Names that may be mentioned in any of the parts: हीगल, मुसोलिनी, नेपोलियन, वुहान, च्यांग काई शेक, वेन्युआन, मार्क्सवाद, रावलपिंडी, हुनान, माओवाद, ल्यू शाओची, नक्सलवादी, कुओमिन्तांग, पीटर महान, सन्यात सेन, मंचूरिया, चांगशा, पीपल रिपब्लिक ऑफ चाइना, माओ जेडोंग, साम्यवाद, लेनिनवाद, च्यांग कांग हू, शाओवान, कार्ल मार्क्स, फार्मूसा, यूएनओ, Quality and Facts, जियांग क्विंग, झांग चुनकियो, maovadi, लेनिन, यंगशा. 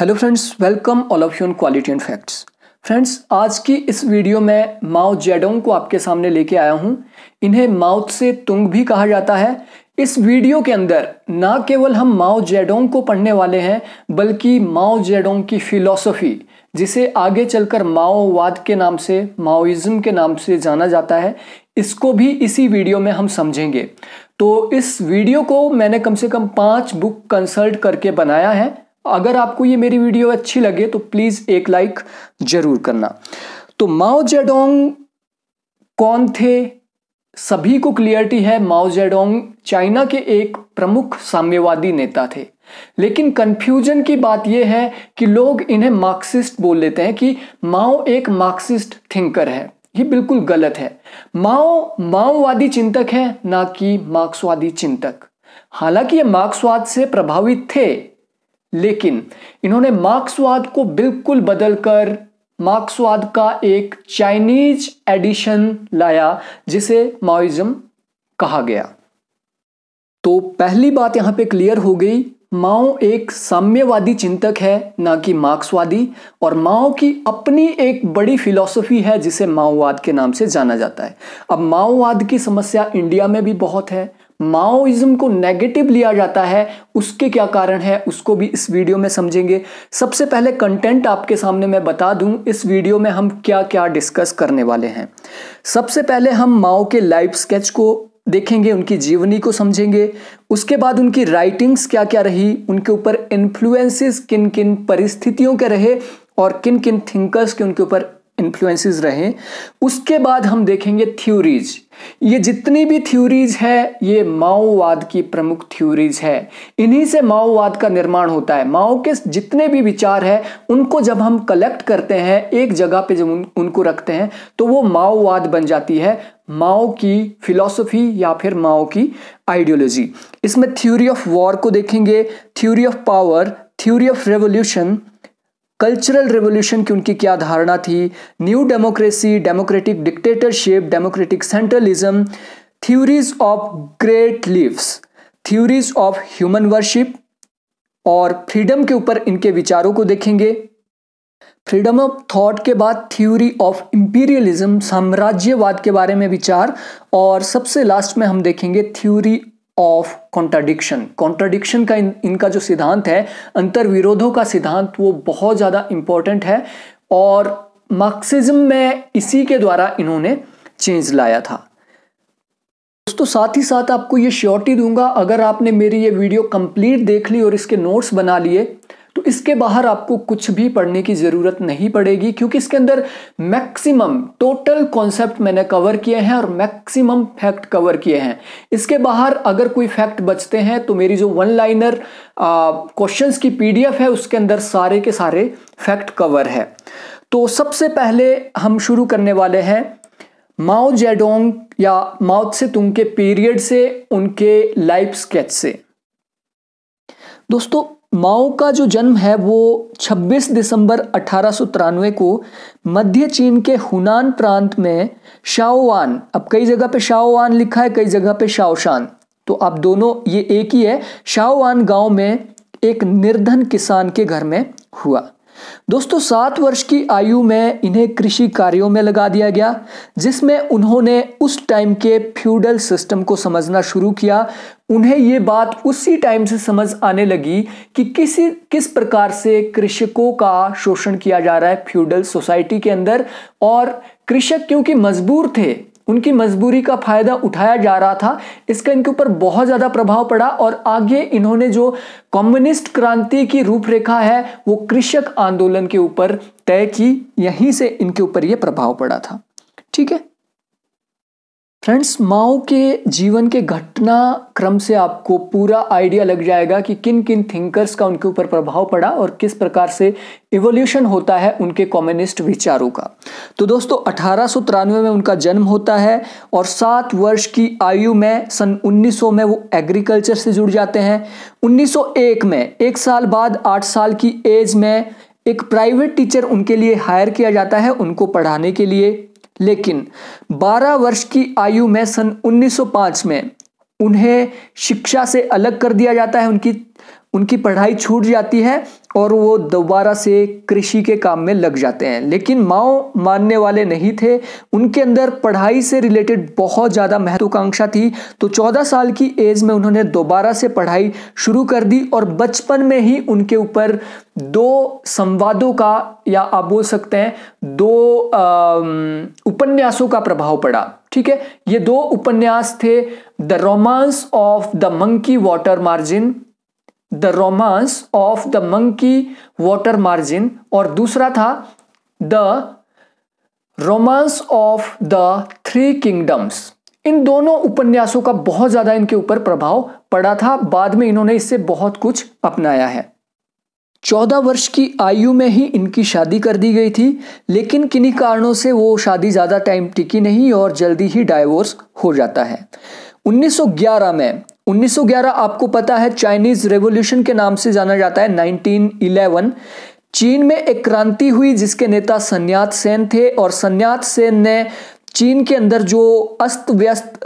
Hello friends, welcome all of you on quality and facts. Friends, आज की इस video में माओ जेडोंग को आपके सामने लेके आया हूं। इन्हें माओ से तुंग भी कहा जाता है। इस वीडियो के अंदर ना केवल हम माओ जेडोंग को पढ़ने वाले हैं, बल्कि माओ जेडोंग की फिलॉसफी, जिसे आगे चलकर माओवाद के नाम से, माओइज्म के नाम से जाना जाता है, इसको भी इसी वीडियो में हम समझेंगे। तो इस वीडियो को मैंने कम से कम 5 बुक कंसल्ट करके बनाया है। अगर आपको ये मेरी वीडियो अच्छी लगे तो प्लीज़ एक लाइक जरूर करना। तो माओ जेडोंग कौन थे, सभी को क्लियरिटी है। माओ जेडोंग चाइना के एक प्रमुख साम्यवादी नेता थे, लेकिन कंफ्यूजन की बात यह है कि लोग इन्हें मार्क्सिस्ट बोल लेते हैं कि माओ एक मार्क्सिस्ट थिंकर है। ये बिल्कुल गलत है। माओ माओवादी चिंतक है, ना कि मार्क्सवादी चिंतक। हालांकि ये मार्क्सवाद से प्रभावित थे, लेकिन इन्होंने मार्क्सवाद को बिल्कुल बदलकर मार्क्सवाद का एक चाइनीज एडिशन लाया, जिसे माओइज्म कहा गया। तो पहली बात यहाँ पे क्लियर हो गई, माओ एक साम्यवादी चिंतक है, ना कि मार्क्सवादी। और माओ की अपनी एक बड़ी फिलॉसफी है, जिसे माओवाद के नाम से जाना जाता है। अब माओवाद की समस्या इंडिया में भी बहुत है। माओइज्म को नेगेटिव लिया जाता है, उसके क्या कारण है उसको भी इस वीडियो में समझेंगे। सबसे पहले कंटेंट आपके सामने मैं बता दूं, इस वीडियो में हम क्या क्या डिस्कस करने वाले हैं। सबसे पहले हम माओ के लाइफ स्केच को देखेंगे, उनकी जीवनी को समझेंगे। उसके बाद उनकी राइटिंग्स क्या क्या रही, उनके ऊपर इन्फ्लुएंसेस किन किन परिस्थितियों के रहे और किन किन थिंकर्स के उनके ऊपर इन्फ्लुएंसेस रहे। उसके बाद हम देखेंगे थ्योरीज। ये जितनी भी थ्योरीज है, ये माओवाद की प्रमुख थ्योरीज है। इन्हीं से माओवाद का निर्माण होता है। माओ के जितने भी विचार है, उनको जब हम कलेक्ट करते हैं एक जगह पे, जब उनको रखते हैं, तो वो माओवाद बन जाती है, माओ की फिलॉसफी या फिर माओ की आइडियोलॉजी। इसमें थ्योरी ऑफ वॉर को देखेंगे, theory of power, theory of revolution, cultural revolution की उनकी क्या धारणा थी, new democracy, democratic dictatorship, democratic centralism, theories of great leaves, theories of human worship और फ्रीडम के ऊपर इनके विचारों को देखेंगे। फ्रीडम ऑफ थॉट के बाद थ्योरी ऑफ इंपीरियलिज्म, साम्राज्यवाद के बारे में विचार, और सबसे लास्ट में हम देखेंगे थ्योरी ऑफ कॉन्ट्राडिक्शन। कॉन्ट्राडिक्शन का इनका जो सिद्धांत है, अंतर्विरोधों का सिद्धांत, वो बहुत ज़्यादा इम्पोर्टेंट है और मार्क्सिज्म में इसी के द्वारा इन्होंने चेंज लाया था। दोस्तों, साथ ही साथ आपको ये श्योरिटी दूंगा, अगर आपने मेरी ये वीडियो कंप्लीट देख ली और इसके नोट्स बना लिए, तो इसके बाहर आपको कुछ भी पढ़ने की ज़रूरत नहीं पड़ेगी, क्योंकि इसके अंदर मैक्सिमम टोटल कॉन्सेप्ट मैंने कवर किए हैं और मैक्सिमम फैक्ट कवर किए हैं। इसके बाहर अगर कोई फैक्ट बचते हैं तो मेरी जो वन लाइनर क्वेश्चंस की पीडीएफ है, उसके अंदर सारे के सारे फैक्ट कवर है। तो सबसे पहले हम शुरू करने वाले हैं माओ जेडोंग या माओ से तुंग के पीरियड से, उनके लाइफ स्केच से। दोस्तों, माओ का जो जन्म है वो 26 दिसंबर 1893 को मध्य चीन के हुनान प्रांत में शाओवान, अब कई जगह पे शाओवान लिखा है, कई जगह पे शाओशान, तो आप दोनों ये एक ही है, शाओवान गांव में एक निर्धन किसान के घर में हुआ। दोस्तों, 7 वर्ष की आयु में इन्हें कृषि कार्यों में लगा दिया गया, जिसमें उन्होंने उस टाइम के फ्यूडल सिस्टम को समझना शुरू किया। उन्हें ये बात उसी टाइम से समझ आने लगी कि किस प्रकार से कृषकों का शोषण किया जा रहा है फ्यूडल सोसाइटी के अंदर, और कृषक क्योंकि मजबूर थे, उनकी मजबूरी का फायदा उठाया जा रहा था। इसका इनके ऊपर बहुत ज़्यादा प्रभाव पड़ा और आगे इन्होंने जो कम्युनिस्ट क्रांति की रूपरेखा है, वो कृषक आंदोलन के ऊपर तय की। यहीं से इनके ऊपर ये प्रभाव पड़ा था। ठीक है फ्रेंड्स, माओ के जीवन के घटना क्रम से आपको पूरा आइडिया लग जाएगा कि किन किन थिंकर्स का उनके ऊपर प्रभाव पड़ा और किस प्रकार से इवोल्यूशन होता है उनके कम्युनिस्ट विचारों का। तो दोस्तों, 1893 में उनका जन्म होता है और 7 वर्ष की आयु में सन 1900 में वो एग्रीकल्चर से जुड़ जाते हैं। 1901 में, एक साल बाद, 8 साल की एज में एक प्राइवेट टीचर उनके लिए हायर किया जाता है उनको पढ़ाने के लिए। लेकिन 12 वर्ष की आयु में सन 1905 में उन्हें शिक्षा से अलग कर दिया जाता है, उनकी पढ़ाई छूट जाती है और वो दोबारा से कृषि के काम में लग जाते हैं। लेकिन माओ मानने वाले नहीं थे, उनके अंदर पढ़ाई से रिलेटेड बहुत ज़्यादा महत्वाकांक्षा थी। तो 14 साल की एज में उन्होंने दोबारा से पढ़ाई शुरू कर दी और बचपन में ही उनके ऊपर दो संवादों का, या आप बोल सकते हैं दो उपन्यासों का प्रभाव पड़ा। ठीक है, ये दो उपन्यास थे, the romance of the monkey water margin, the romance of the monkey water margin, और दूसरा था the romance of the three kingdoms. इन दोनों उपन्यासों का बहुत ज़्यादा इनके ऊपर प्रभाव पड़ा था। बाद में इन्होंने इससे बहुत कुछ अपनाया है। 14 वर्ष की आयु में ही इनकी शादी कर दी गई थी, लेकिन किन्हीं कारणों से वो शादी ज़्यादा टाइम टिकी नहीं और जल्दी ही डाइवोर्स हो जाता है। 1911 में, 1911 आपको पता है चाइनीज़ रेवोल्यूशन के नाम से जाना जाता है। 1911 चीन में एक क्रांति हुई जिसके नेता सन्यात सेन थे, और सन्यात सेन ने चीन के अंदर जो अस्त व्यस्त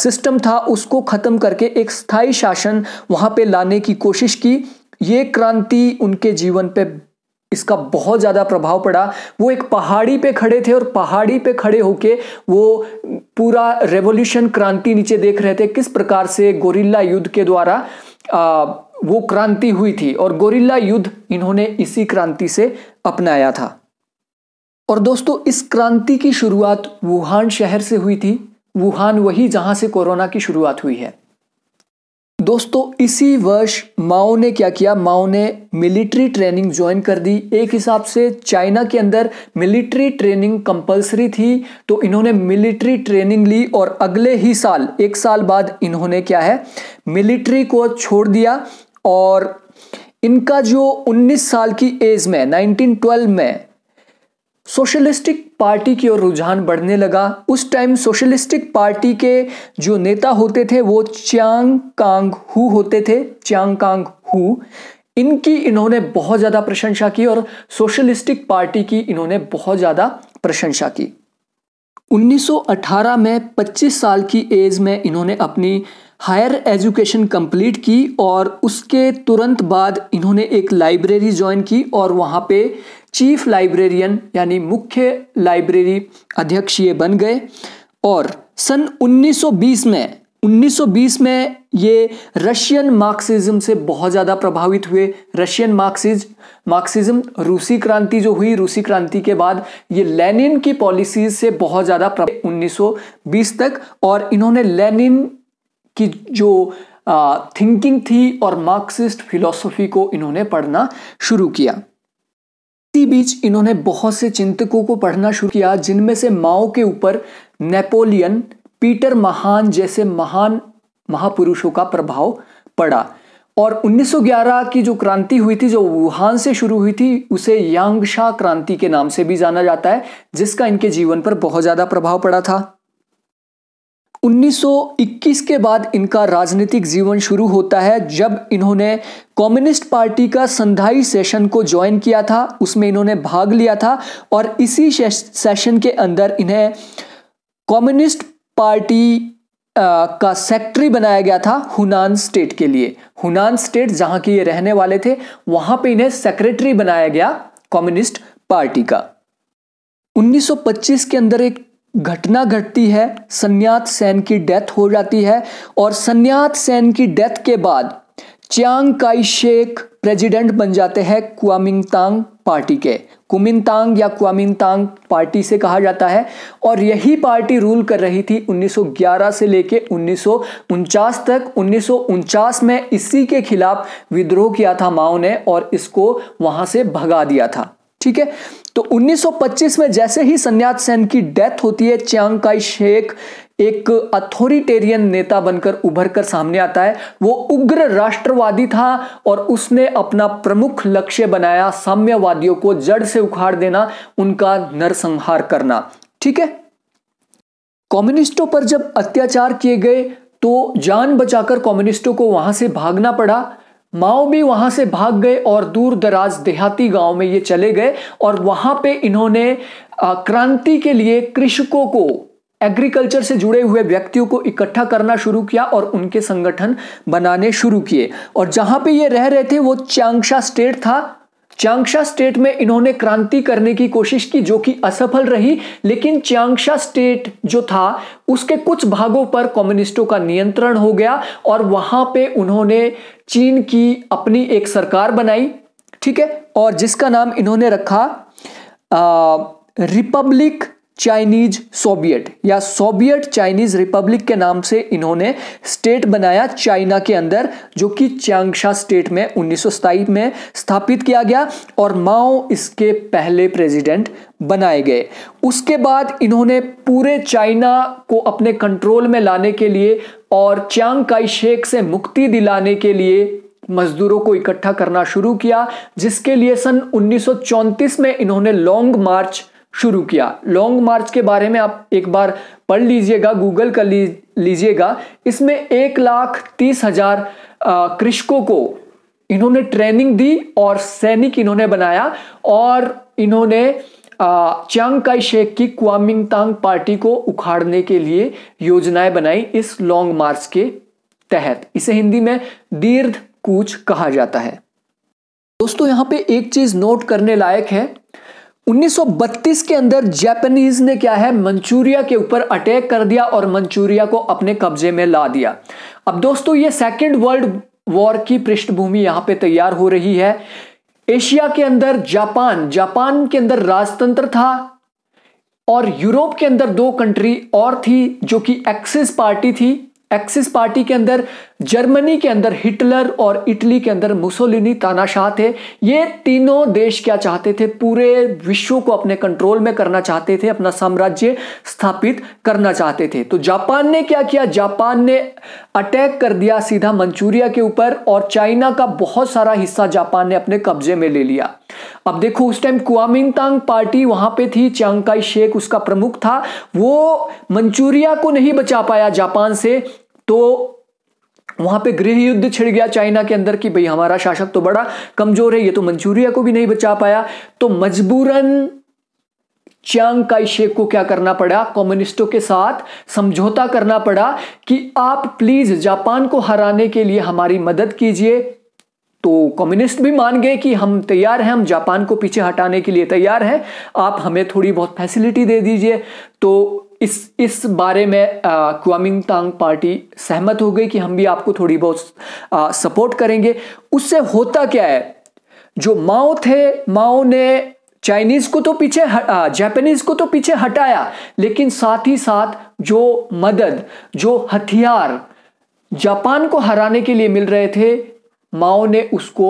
सिस्टम था उसको ख़त्म करके एक स्थायी शासन वहाँ पे लाने की कोशिश की। ये क्रांति उनके जीवन पे, इसका बहुत ज़्यादा प्रभाव पड़ा। वो एक पहाड़ी पे खड़े थे और पहाड़ी पे खड़े होके वो पूरा रेवोल्यूशन क्रांति नीचे देख रहे थे, किस प्रकार से गोरिल्ला युद्ध के द्वारा वो क्रांति हुई थी, और गोरिल्ला युद्ध इन्होंने इसी क्रांति से अपनाया था। और दोस्तों, इस क्रांति की शुरुआत वुहान शहर से हुई थी। वुहान वही जहाँ से कोरोना की शुरुआत हुई है। दोस्तों, इसी वर्ष माओ ने क्या किया, माओ ने मिलिट्री ट्रेनिंग ज्वाइन कर दी। एक हिसाब से चाइना के अंदर मिलिट्री ट्रेनिंग कंपलसरी थी, तो इन्होंने मिलिट्री ट्रेनिंग ली और अगले ही साल, एक साल बाद इन्होंने क्या है, मिलिट्री को छोड़ दिया। और इनका जो 19 साल की एज में, 1912 में सोशलिस्टिक पार्टी की ओर रुझान बढ़ने लगा। उस टाइम सोशलिस्टिक पार्टी के जो नेता होते थे वो च्यांग कांग हू होते थे, च्यांग कांग हू। इनकी इन्होंने बहुत ज़्यादा प्रशंसा की और सोशलिस्टिक पार्टी की इन्होंने बहुत ज़्यादा प्रशंसा की। 1918 में 25 साल की एज में इन्होंने अपनी हायर एजुकेशन कंप्लीट की, और उसके तुरंत बाद इन्होंने एक लाइब्रेरी ज्वाइन की और वहाँ पे चीफ लाइब्रेरियन यानी मुख्य लाइब्रेरी अध्यक्ष ये बन गए। और सन 1920 में, 1920 में ये रशियन मार्क्सिज्म से बहुत ज़्यादा प्रभावित हुए। रशियन मार्क्सिज्म रूसी क्रांति जो हुई, रूसी क्रांति के बाद ये लेनिन की पॉलिसीज से बहुत ज़्यादा प्रभावित 1920 तक। और इन्होंने लेनिन की जो थिंकिंग थी और मार्क्सिस्ट फिलॉसफी को इन्होंने पढ़ना शुरू किया। इसी बीच इन्होंने बहुत से चिंतकों को पढ़ना शुरू किया, जिनमें से माओ के ऊपर नेपोलियन, पीटर महान जैसे महान महापुरुषों का प्रभाव पड़ा। और 1911 की जो क्रांति हुई थी, जो वुहान से शुरू हुई थी, उसे यंगशा क्रांति के नाम से भी जाना जाता है, जिसका इनके जीवन पर बहुत ज़्यादा प्रभाव पड़ा था। 1921 के बाद इनका राजनीतिक जीवन शुरू होता है, जब इन्होंने कम्युनिस्ट पार्टी का संधाई सेशन को ज्वाइन किया था, उसमें इन्होंने भाग लिया था। और इसी सेशन के अंदर इन्हें कम्युनिस्ट पार्टी का सेक्रेटरी बनाया गया था हुनान स्टेट के लिए। हुनान स्टेट जहाँ के ये रहने वाले थे, वहाँ पे इन्हें सेक्रेटरी बनाया गया कम्युनिस्ट पार्टी का। 1925 के अंदर एक घटना घटती है, सन्यात सेन की डेथ हो जाती है। और सन्यात सेन की डेथ के बाद च्यांग काई शेक प्रेसिडेंट बन जाते हैं कुओमिन्तांग पार्टी के। कुमिनतांग या कुओमिन्तांग पार्टी से कहा जाता है, और यही पार्टी रूल कर रही थी 1911 से लेके 1949 तक। 1949 में इसी के खिलाफ विद्रोह किया था माओ ने और इसको वहाँ से भगा दिया था। ठीक है, तो 1925 में जैसे ही सन्यात सेन की डेथ होती है, च्यांग काई शेक एक अथॉरिटेरियन नेता बनकर उभर कर सामने आता है। वो उग्र राष्ट्रवादी था और उसने अपना प्रमुख लक्ष्य बनाया साम्यवादियों को जड़ से उखाड़ देना, उनका नरसंहार करना। ठीक है, कम्युनिस्टों पर जब अत्याचार किए गए तो जान बचाकर कम्युनिस्टों को वहां से भागना पड़ा। माओ भी वहाँ से भाग गए और दूर दराज देहाती गांव में ये चले गए, और वहाँ पे इन्होंने क्रांति के लिए कृषकों को, एग्रीकल्चर से जुड़े हुए व्यक्तियों को इकट्ठा करना शुरू किया और उनके संगठन बनाने शुरू किए। और जहाँ पे ये रह रहे थे वो चांगशा स्टेट था, च्यांगशा स्टेट में इन्होंने क्रांति करने की कोशिश की जो कि असफल रही, लेकिन च्यांगशा स्टेट जो था उसके कुछ भागों पर कम्युनिस्टों का नियंत्रण हो गया और वहां पे उन्होंने चीन की अपनी एक सरकार बनाई, ठीक है, और जिसका नाम इन्होंने रखा रिपब्लिक चाइनीज सोवियत या सोवियत चाइनीज रिपब्लिक के नाम से इन्होंने स्टेट बनाया चाइना के अंदर, जो कि च्यांगशा स्टेट में 1927 में स्थापित किया गया और माओ इसके पहले प्रेसिडेंट बनाए गए। उसके बाद इन्होंने पूरे चाइना को अपने कंट्रोल में लाने के लिए और च्यांग काई शेक से मुक्ति दिलाने के लिए मजदूरों को इकट्ठा करना शुरू किया, जिसके लिए सन 1934 में इन्होंने लॉन्ग मार्च शुरू किया। लॉन्ग मार्च के बारे में आप एक बार पढ़ लीजिएगा, गूगल कर लीजिएगा। इसमें 1,30,000 कृषकों को इन्होंने ट्रेनिंग दी और सैनिक इन्होंने बनाया और इन्होंने च्यांग काई शेक की कुओमिन्तांग पार्टी को उखाड़ने के लिए योजनाएं बनाई इस लॉन्ग मार्च के तहत। इसे हिंदी में दीर्घ कूच कहा जाता है। दोस्तों यहां पे एक चीज नोट करने लायक है, 1932 के अंदर जापानीज ने क्या है मंचूरिया के ऊपर अटैक कर दिया और मंचूरिया को अपने कब्जे में ला दिया। अब दोस्तों ये सेकेंड वर्ल्ड वॉर की पृष्ठभूमि यहाँ पे तैयार हो रही है। एशिया के अंदर जापान के अंदर राजतंत्र था और यूरोप के अंदर दो कंट्री और थी जो कि एक्सिस पार्टी थी। एक्सिस पार्टी के अंदर जर्मनी के अंदर हिटलर और इटली के अंदर मुसोलिनी तानाशाह थे। ये तीनों देश क्या चाहते थे, पूरे विश्व को अपने कंट्रोल में करना चाहते थे, अपना साम्राज्य स्थापित करना चाहते थे। तो जापान ने क्या किया, जापान ने अटैक कर दिया सीधा मंचूरिया के ऊपर और चाइना का बहुत सारा हिस्सा जापान ने अपने कब्जे में ले लिया। अब देखो उस टाइम कुओमिन्तांग पार्टी वहां पे थी, च्यांग काई शेक उसका प्रमुख था, वो मंचूरिया को नहीं बचा पाया जापान से, तो वहां पे गृह युद्ध छिड़ गया चाइना के अंदर कि भाई हमारा शासक तो बड़ा कमजोर है, ये तो मंचूरिया को भी नहीं बचा पाया। तो मजबूरन च्यांग काई शेक को क्या करना पड़ा, कम्युनिस्टों के साथ समझौता करना पड़ा कि आप प्लीज जापान को हराने के लिए हमारी मदद कीजिए। तो कम्युनिस्ट भी मान गए कि हम तैयार हैं, हम जापान को पीछे हटाने के लिए तैयार हैं, आप हमें थोड़ी बहुत फैसिलिटी दे दीजिए। तो इस बारे में कुओमिन्तांग पार्टी सहमत हो गई कि हम भी आपको थोड़ी बहुत सपोर्ट करेंगे। उससे होता क्या है, जो माओ थे, माओ ने चाइनीज को तो पीछे जापानीज को तो पीछे हटाया, लेकिन साथ ही साथ जो मदद जो हथियार जापान को हराने के लिए मिल रहे थे, माओ ने उसको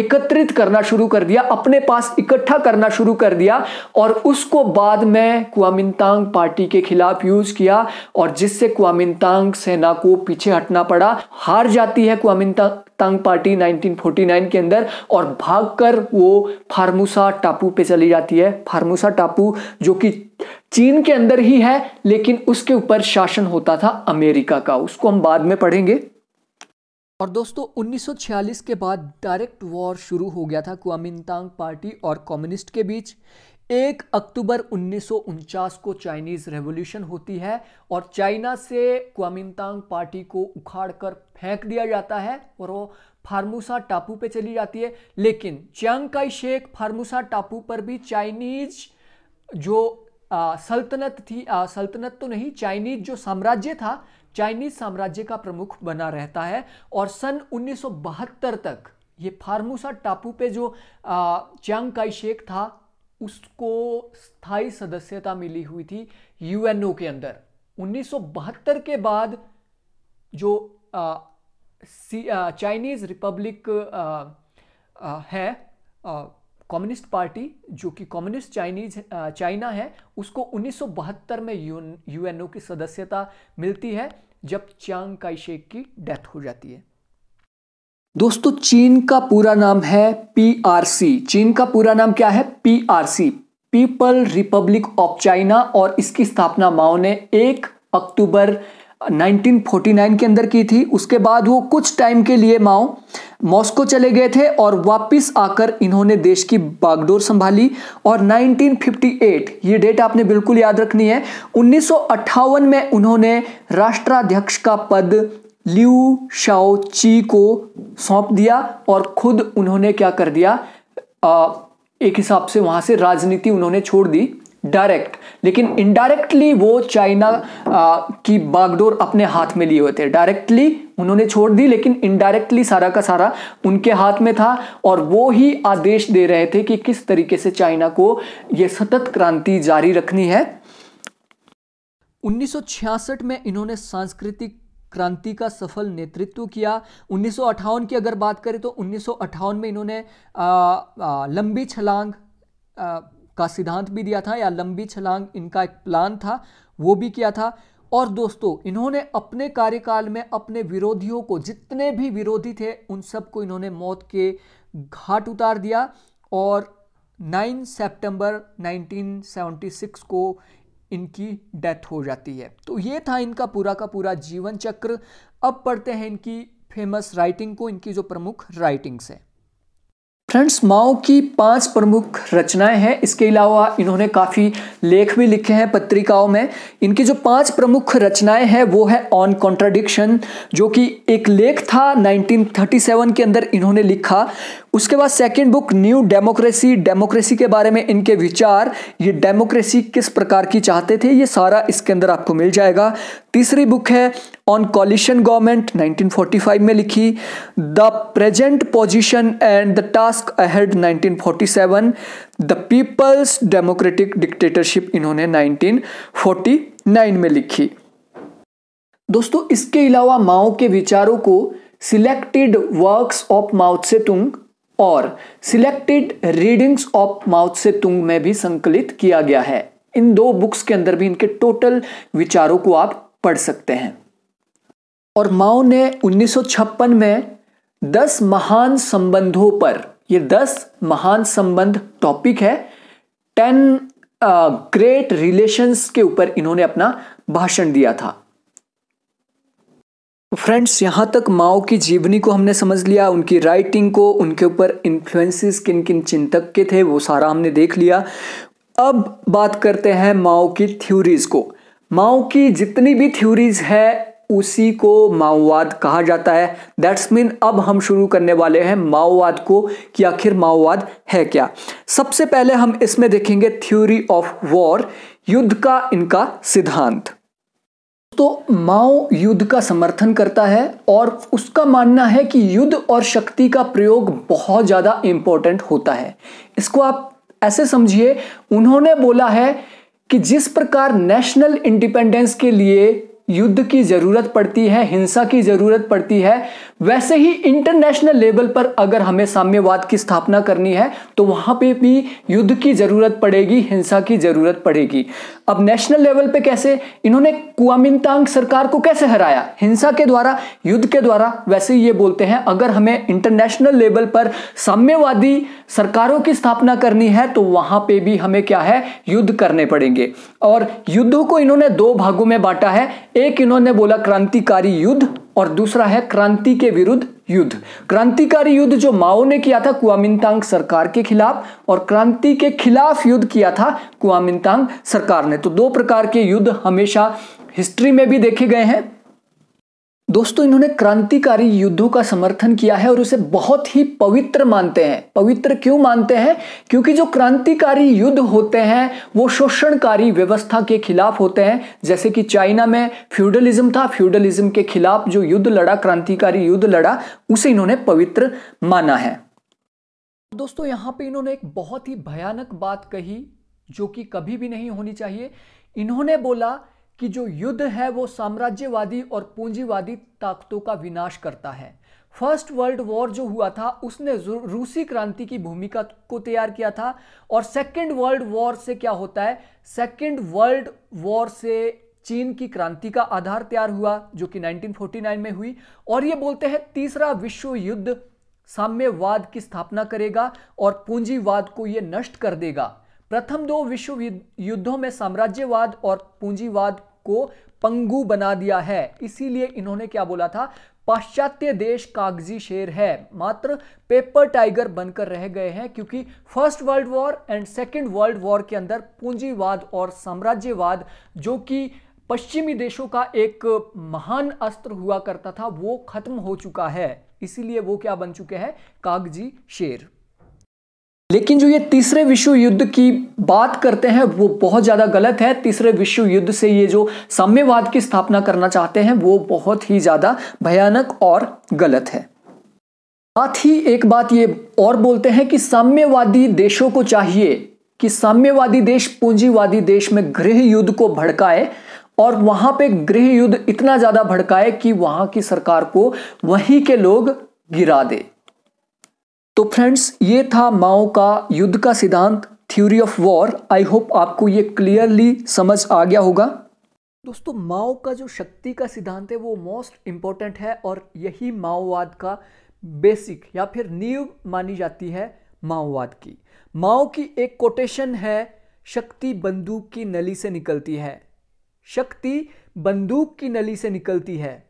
एकत्रित करना शुरू कर दिया, अपने पास इकट्ठा करना शुरू कर दिया और उसको बाद में कुओमिन्तांग पार्टी के खिलाफ यूज किया और जिससे कुओमिन्तांग सेना को पीछे हटना पड़ा। हार जाती है कुओमिन्तांग पार्टी 1949 के अंदर और भागकर वो फार्मूसा टापू पे चली जाती है। फार्मूसा टापू जो कि चीन के अंदर ही है, लेकिन उसके ऊपर शासन होता था अमेरिका का, उसको हम बाद में पढ़ेंगे। और दोस्तों 1946 के बाद डायरेक्ट वॉर शुरू हो गया था कुओमिन्तांग पार्टी और कम्युनिस्ट के बीच। 1 अक्टूबर 1949 को चाइनीज़ रेवोल्यूशन होती है और चाइना से कुओमिन्तांग पार्टी को उखाड़कर फेंक दिया जाता है और वो फार्मूसा टापू पे चली जाती है। लेकिन च्यांग काई शेक फार्मूसा टापू पर भी चाइनीज जो सल्तनत थी, सल्तनत तो नहीं, चाइनीज जो साम्राज्य था, चाइनीज साम्राज्य का प्रमुख बना रहता है और सन 1972 तक ये फार्मूसा टापू पे जो च्यांग काई शेक था उसको स्थायी सदस्यता मिली हुई थी यूएनओ के अंदर। 1972 के बाद जो चाइनीज रिपब्लिक है कम्युनिस्ट पार्टी जो कि कम्युनिस्ट चाइना है, उसको 1972 में यूएनओ की सदस्यता मिलती है जब च्यांग काई शेक की डेथ हो जाती है। दोस्तों चीन का पूरा नाम है पीआरसी। चीन का पूरा नाम क्या है, PRC, पीपल रिपब्लिक ऑफ चाइना, और इसकी स्थापना माओ ने 1 अक्टूबर 1949 के अंदर की थी। उसके बाद वो कुछ टाइम के लिए माओ मॉस्को चले गए थे और वापस आकर इन्होंने देश की बागडोर संभाली और 1958, ये डेट आपने बिल्कुल याद रखनी है, 1958 में उन्होंने राष्ट्राध्यक्ष का पद ल्यू शाओची को सौंप दिया और खुद उन्होंने क्या कर दिया, एक हिसाब से वहाँ से राजनीति उन्होंने छोड़ दी डायरेक्ट, लेकिन इनडायरेक्टली वो चाइना की बागडोर अपने हाथ में लिए हुए थे। डायरेक्टली उन्होंने छोड़ दी लेकिन इनडायरेक्टली सारा का सारा उनके हाथ में था, और वो ही आदेश दे रहे थे कि किस तरीके से चाइना को ये सतत क्रांति जारी रखनी है। 1966 में इन्होंने सांस्कृतिक क्रांति का सफल नेतृत्व किया। 1958 की अगर बात करें तो 1958 में इन्होंने लंबी छलांग का सिद्धांत भी दिया था, या लंबी छलांग इनका एक प्लान था वो भी किया था। और दोस्तों इन्होंने अपने कार्यकाल में अपने विरोधियों को, जितने भी विरोधी थे उन सबको इन्होंने मौत के घाट उतार दिया, और 9 सितंबर 1976 को इनकी डेथ हो जाती है। तो ये था इनका पूरा का पूरा जीवन चक्र। अब पढ़ते हैं इनकी फेमस राइटिंग को, इनकी जो प्रमुख राइटिंग्स हैं। फ्रेंड्स, माओ की 5 प्रमुख रचनाएं हैं, इसके अलावा इन्होंने काफ़ी लेख भी लिखे हैं पत्रिकाओं में। इनकी जो 5 प्रमुख रचनाएं हैं वो है ऑन कॉन्ट्राडिक्शन, जो कि एक लेख था 1937 के अंदर इन्होंने लिखा। उसके बाद second book new democracy, democracy के बारे में इनके विचार, ये डेमोक्रेसी किस प्रकार की चाहते थे, ये सारा इसके अंदर आपको मिल जाएगा। तीसरी बुक है ऑन कॉलिशन गवर्नमेंट 1945 में लिखी, the present position and the task ahead 1947, the people's democratic dictatorship इन्होंने 1949 में लिखी। दोस्तों इसके अलावा माओ के विचारों को सिलेक्टेड वर्क्स ऑफ माओ त्से तुंग और सिलेक्टेड रीडिंग्स ऑफ माओ त्से तुंग में भी संकलित किया गया है। इन 2 बुक्स के अंदर भी इनके टोटल विचारों को आप पढ़ सकते हैं। और माओ ने 1956 में 10 महान संबंधों पर, ये 10 महान संबंध टॉपिक है, 10 ग्रेट रिलेशंस के ऊपर इन्होंने अपना भाषण दिया था। फ्रेंड्स, यहाँ तक माओ की जीवनी को हमने समझ लिया, उनकी राइटिंग को, उनके ऊपर इन्फ्लुएंसेस किन किन चिंतक के थे वो सारा हमने देख लिया। अब बात करते हैं माओ की थ्योरीज को। माओ की जितनी भी थ्योरीज है उसी को माओवाद कहा जाता है। दैट्स मीन अब हम शुरू करने वाले हैं माओवाद को, कि आखिर माओवाद है क्या। सबसे पहले हम इसमें देखेंगे थ्योरी ऑफ वॉर, युद्ध का इनका सिद्धांत। तो माओ युद्ध का समर्थन करता है और उसका मानना है कि युद्ध और शक्ति का प्रयोग बहुत ज़्यादा इम्पोर्टेंट होता है। इसको आप ऐसे समझिए, उन्होंने बोला है कि जिस प्रकार नेशनल इंडिपेंडेंस के लिए युद्ध की ज़रूरत पड़ती है, हिंसा की ज़रूरत पड़ती है, वैसे ही इंटरनेशनल लेवल पर अगर हमें साम्यवाद की स्थापना करनी है तो वहाँ पे भी युद्ध की ज़रूरत पड़ेगी, हिंसा की ज़रूरत पड़ेगी। अब नेशनल लेवल पे कैसे, इन्होंने कुओमिन्तांग सरकार को कैसे हराया, हिंसा के द्वारा, युद्ध के द्वारा। वैसे ही ये बोलते हैं अगर हमें इंटरनेशनल लेवल पर साम्यवादी सरकारों की स्थापना करनी है तो वहाँ पे भी हमें क्या है, युद्ध करने पड़ेंगे। और युद्धों को इन्होंने 2 भागों में बांटा है। एक इन्होंने बोला क्रांतिकारी युद्ध और दूसरा है क्रांति के विरुद्ध युद्ध। क्रांतिकारी युद्ध जो माओ ने किया था कुओमिन्तांग सरकार के खिलाफ, और क्रांति के खिलाफ युद्ध किया था कुओमिन्तांग सरकार ने। तो 2 प्रकार के युद्ध हमेशा हिस्ट्री में भी देखे गए हैं। दोस्तों इन्होंने क्रांतिकारी युद्धों का समर्थन किया है और उसे बहुत ही पवित्र मानते हैं। पवित्र क्यों मानते हैं, क्योंकि जो क्रांतिकारी युद्ध होते हैं वो शोषणकारी व्यवस्था के खिलाफ होते हैं। जैसे कि चाइना में फ्यूडलिज्म था, फ्यूडलिज्म के खिलाफ जो युद्ध लड़ा, क्रांतिकारी युद्ध लड़ा, उसे इन्होंने पवित्र माना है। दोस्तों यहाँ पे इन्होंने एक बहुत ही भयानक बात कही जो कि कभी भी नहीं होनी चाहिए। इन्होंने बोला कि जो युद्ध है वो साम्राज्यवादी और पूंजीवादी ताकतों का विनाश करता है। फर्स्ट वर्ल्ड वॉर जो हुआ था उसने रूसी क्रांति की भूमिका को तैयार किया था, और सेकंड वर्ल्ड वॉर से क्या होता है, सेकंड वर्ल्ड वॉर से चीन की क्रांति का आधार तैयार हुआ जो कि 1949 में हुई। और ये बोलते हैं तीसरा विश्व युद्ध साम्यवाद की स्थापना करेगा और पूंजीवाद को ये नष्ट कर देगा। प्रथम 2 विश्व युद्धों में साम्राज्यवाद और पूंजीवाद को पंगु बना दिया है, इसीलिए इन्होंने क्या बोला था, पाश्चात्य देश कागजी शेर है, मात्र पेपर टाइगर बनकर रह गए हैं, क्योंकि first world war and second world war के अंदर पूंजीवाद और साम्राज्यवाद जो कि पश्चिमी देशों का एक महान अस्त्र हुआ करता था वो खत्म हो चुका है, इसीलिए वो क्या बन चुके हैं, कागजी शेर। लेकिन जो ये तीसरे विश्व युद्ध की बात करते हैं वो बहुत ज़्यादा गलत है। तीसरे विश्व युद्ध से ये जो साम्यवाद की स्थापना करना चाहते हैं वो बहुत ही ज़्यादा भयानक और गलत है। साथ ही एक बात ये और बोलते हैं कि साम्यवादी देशों को चाहिए कि साम्यवादी देश पूंजीवादी देश में गृह युद्ध को भड़काए और वहां पे गृह युद्ध इतना ज़्यादा भड़काए कि वहां की सरकार को वहीं के लोग गिरा दे। तो फ्रेंड्स, ये था माओ का युद्ध का सिद्धांत, theory of war. I hope आपको ये क्लियरली समझ आ गया होगा। दोस्तों, माओ का जो शक्ति का सिद्धांत है वो मोस्ट इम्पॉर्टेंट है और यही माओवाद का बेसिक या फिर नींव मानी जाती है। माओवाद की माओ की एक कोटेशन है, शक्ति बंदूक की नली से निकलती है। शक्ति बंदूक की नली से निकलती है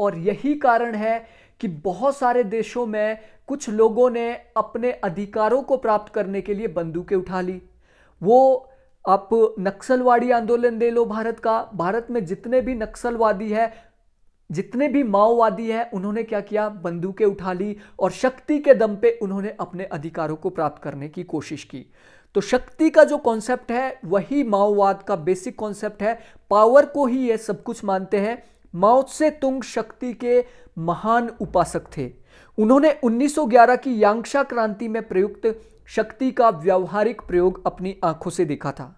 और यही कारण है कि बहुत सारे देशों में कुछ लोगों ने अपने अधिकारों को प्राप्त करने के लिए बंदूकें उठा ली। वो आप नक्सलवादी आंदोलन दे लो भारत का। भारत में जितने भी नक्सलवादी है, जितने भी माओवादी है, उन्होंने क्या किया, बंदूकें उठा ली और शक्ति के दम पे उन्होंने अपने अधिकारों को प्राप्त करने की कोशिश की। तो शक्ति का जो कॉन्सेप्ट है वही माओवाद का बेसिक कॉन्सेप्ट है। पावर को ही ये सब कुछ मानते हैं। माओ त्से तुंग शक्ति के महान उपासक थे। उन्होंने 1911 की यंगशा क्रांति में प्रयुक्त शक्ति का व्यावहारिक प्रयोग अपनी आंखों से देखा था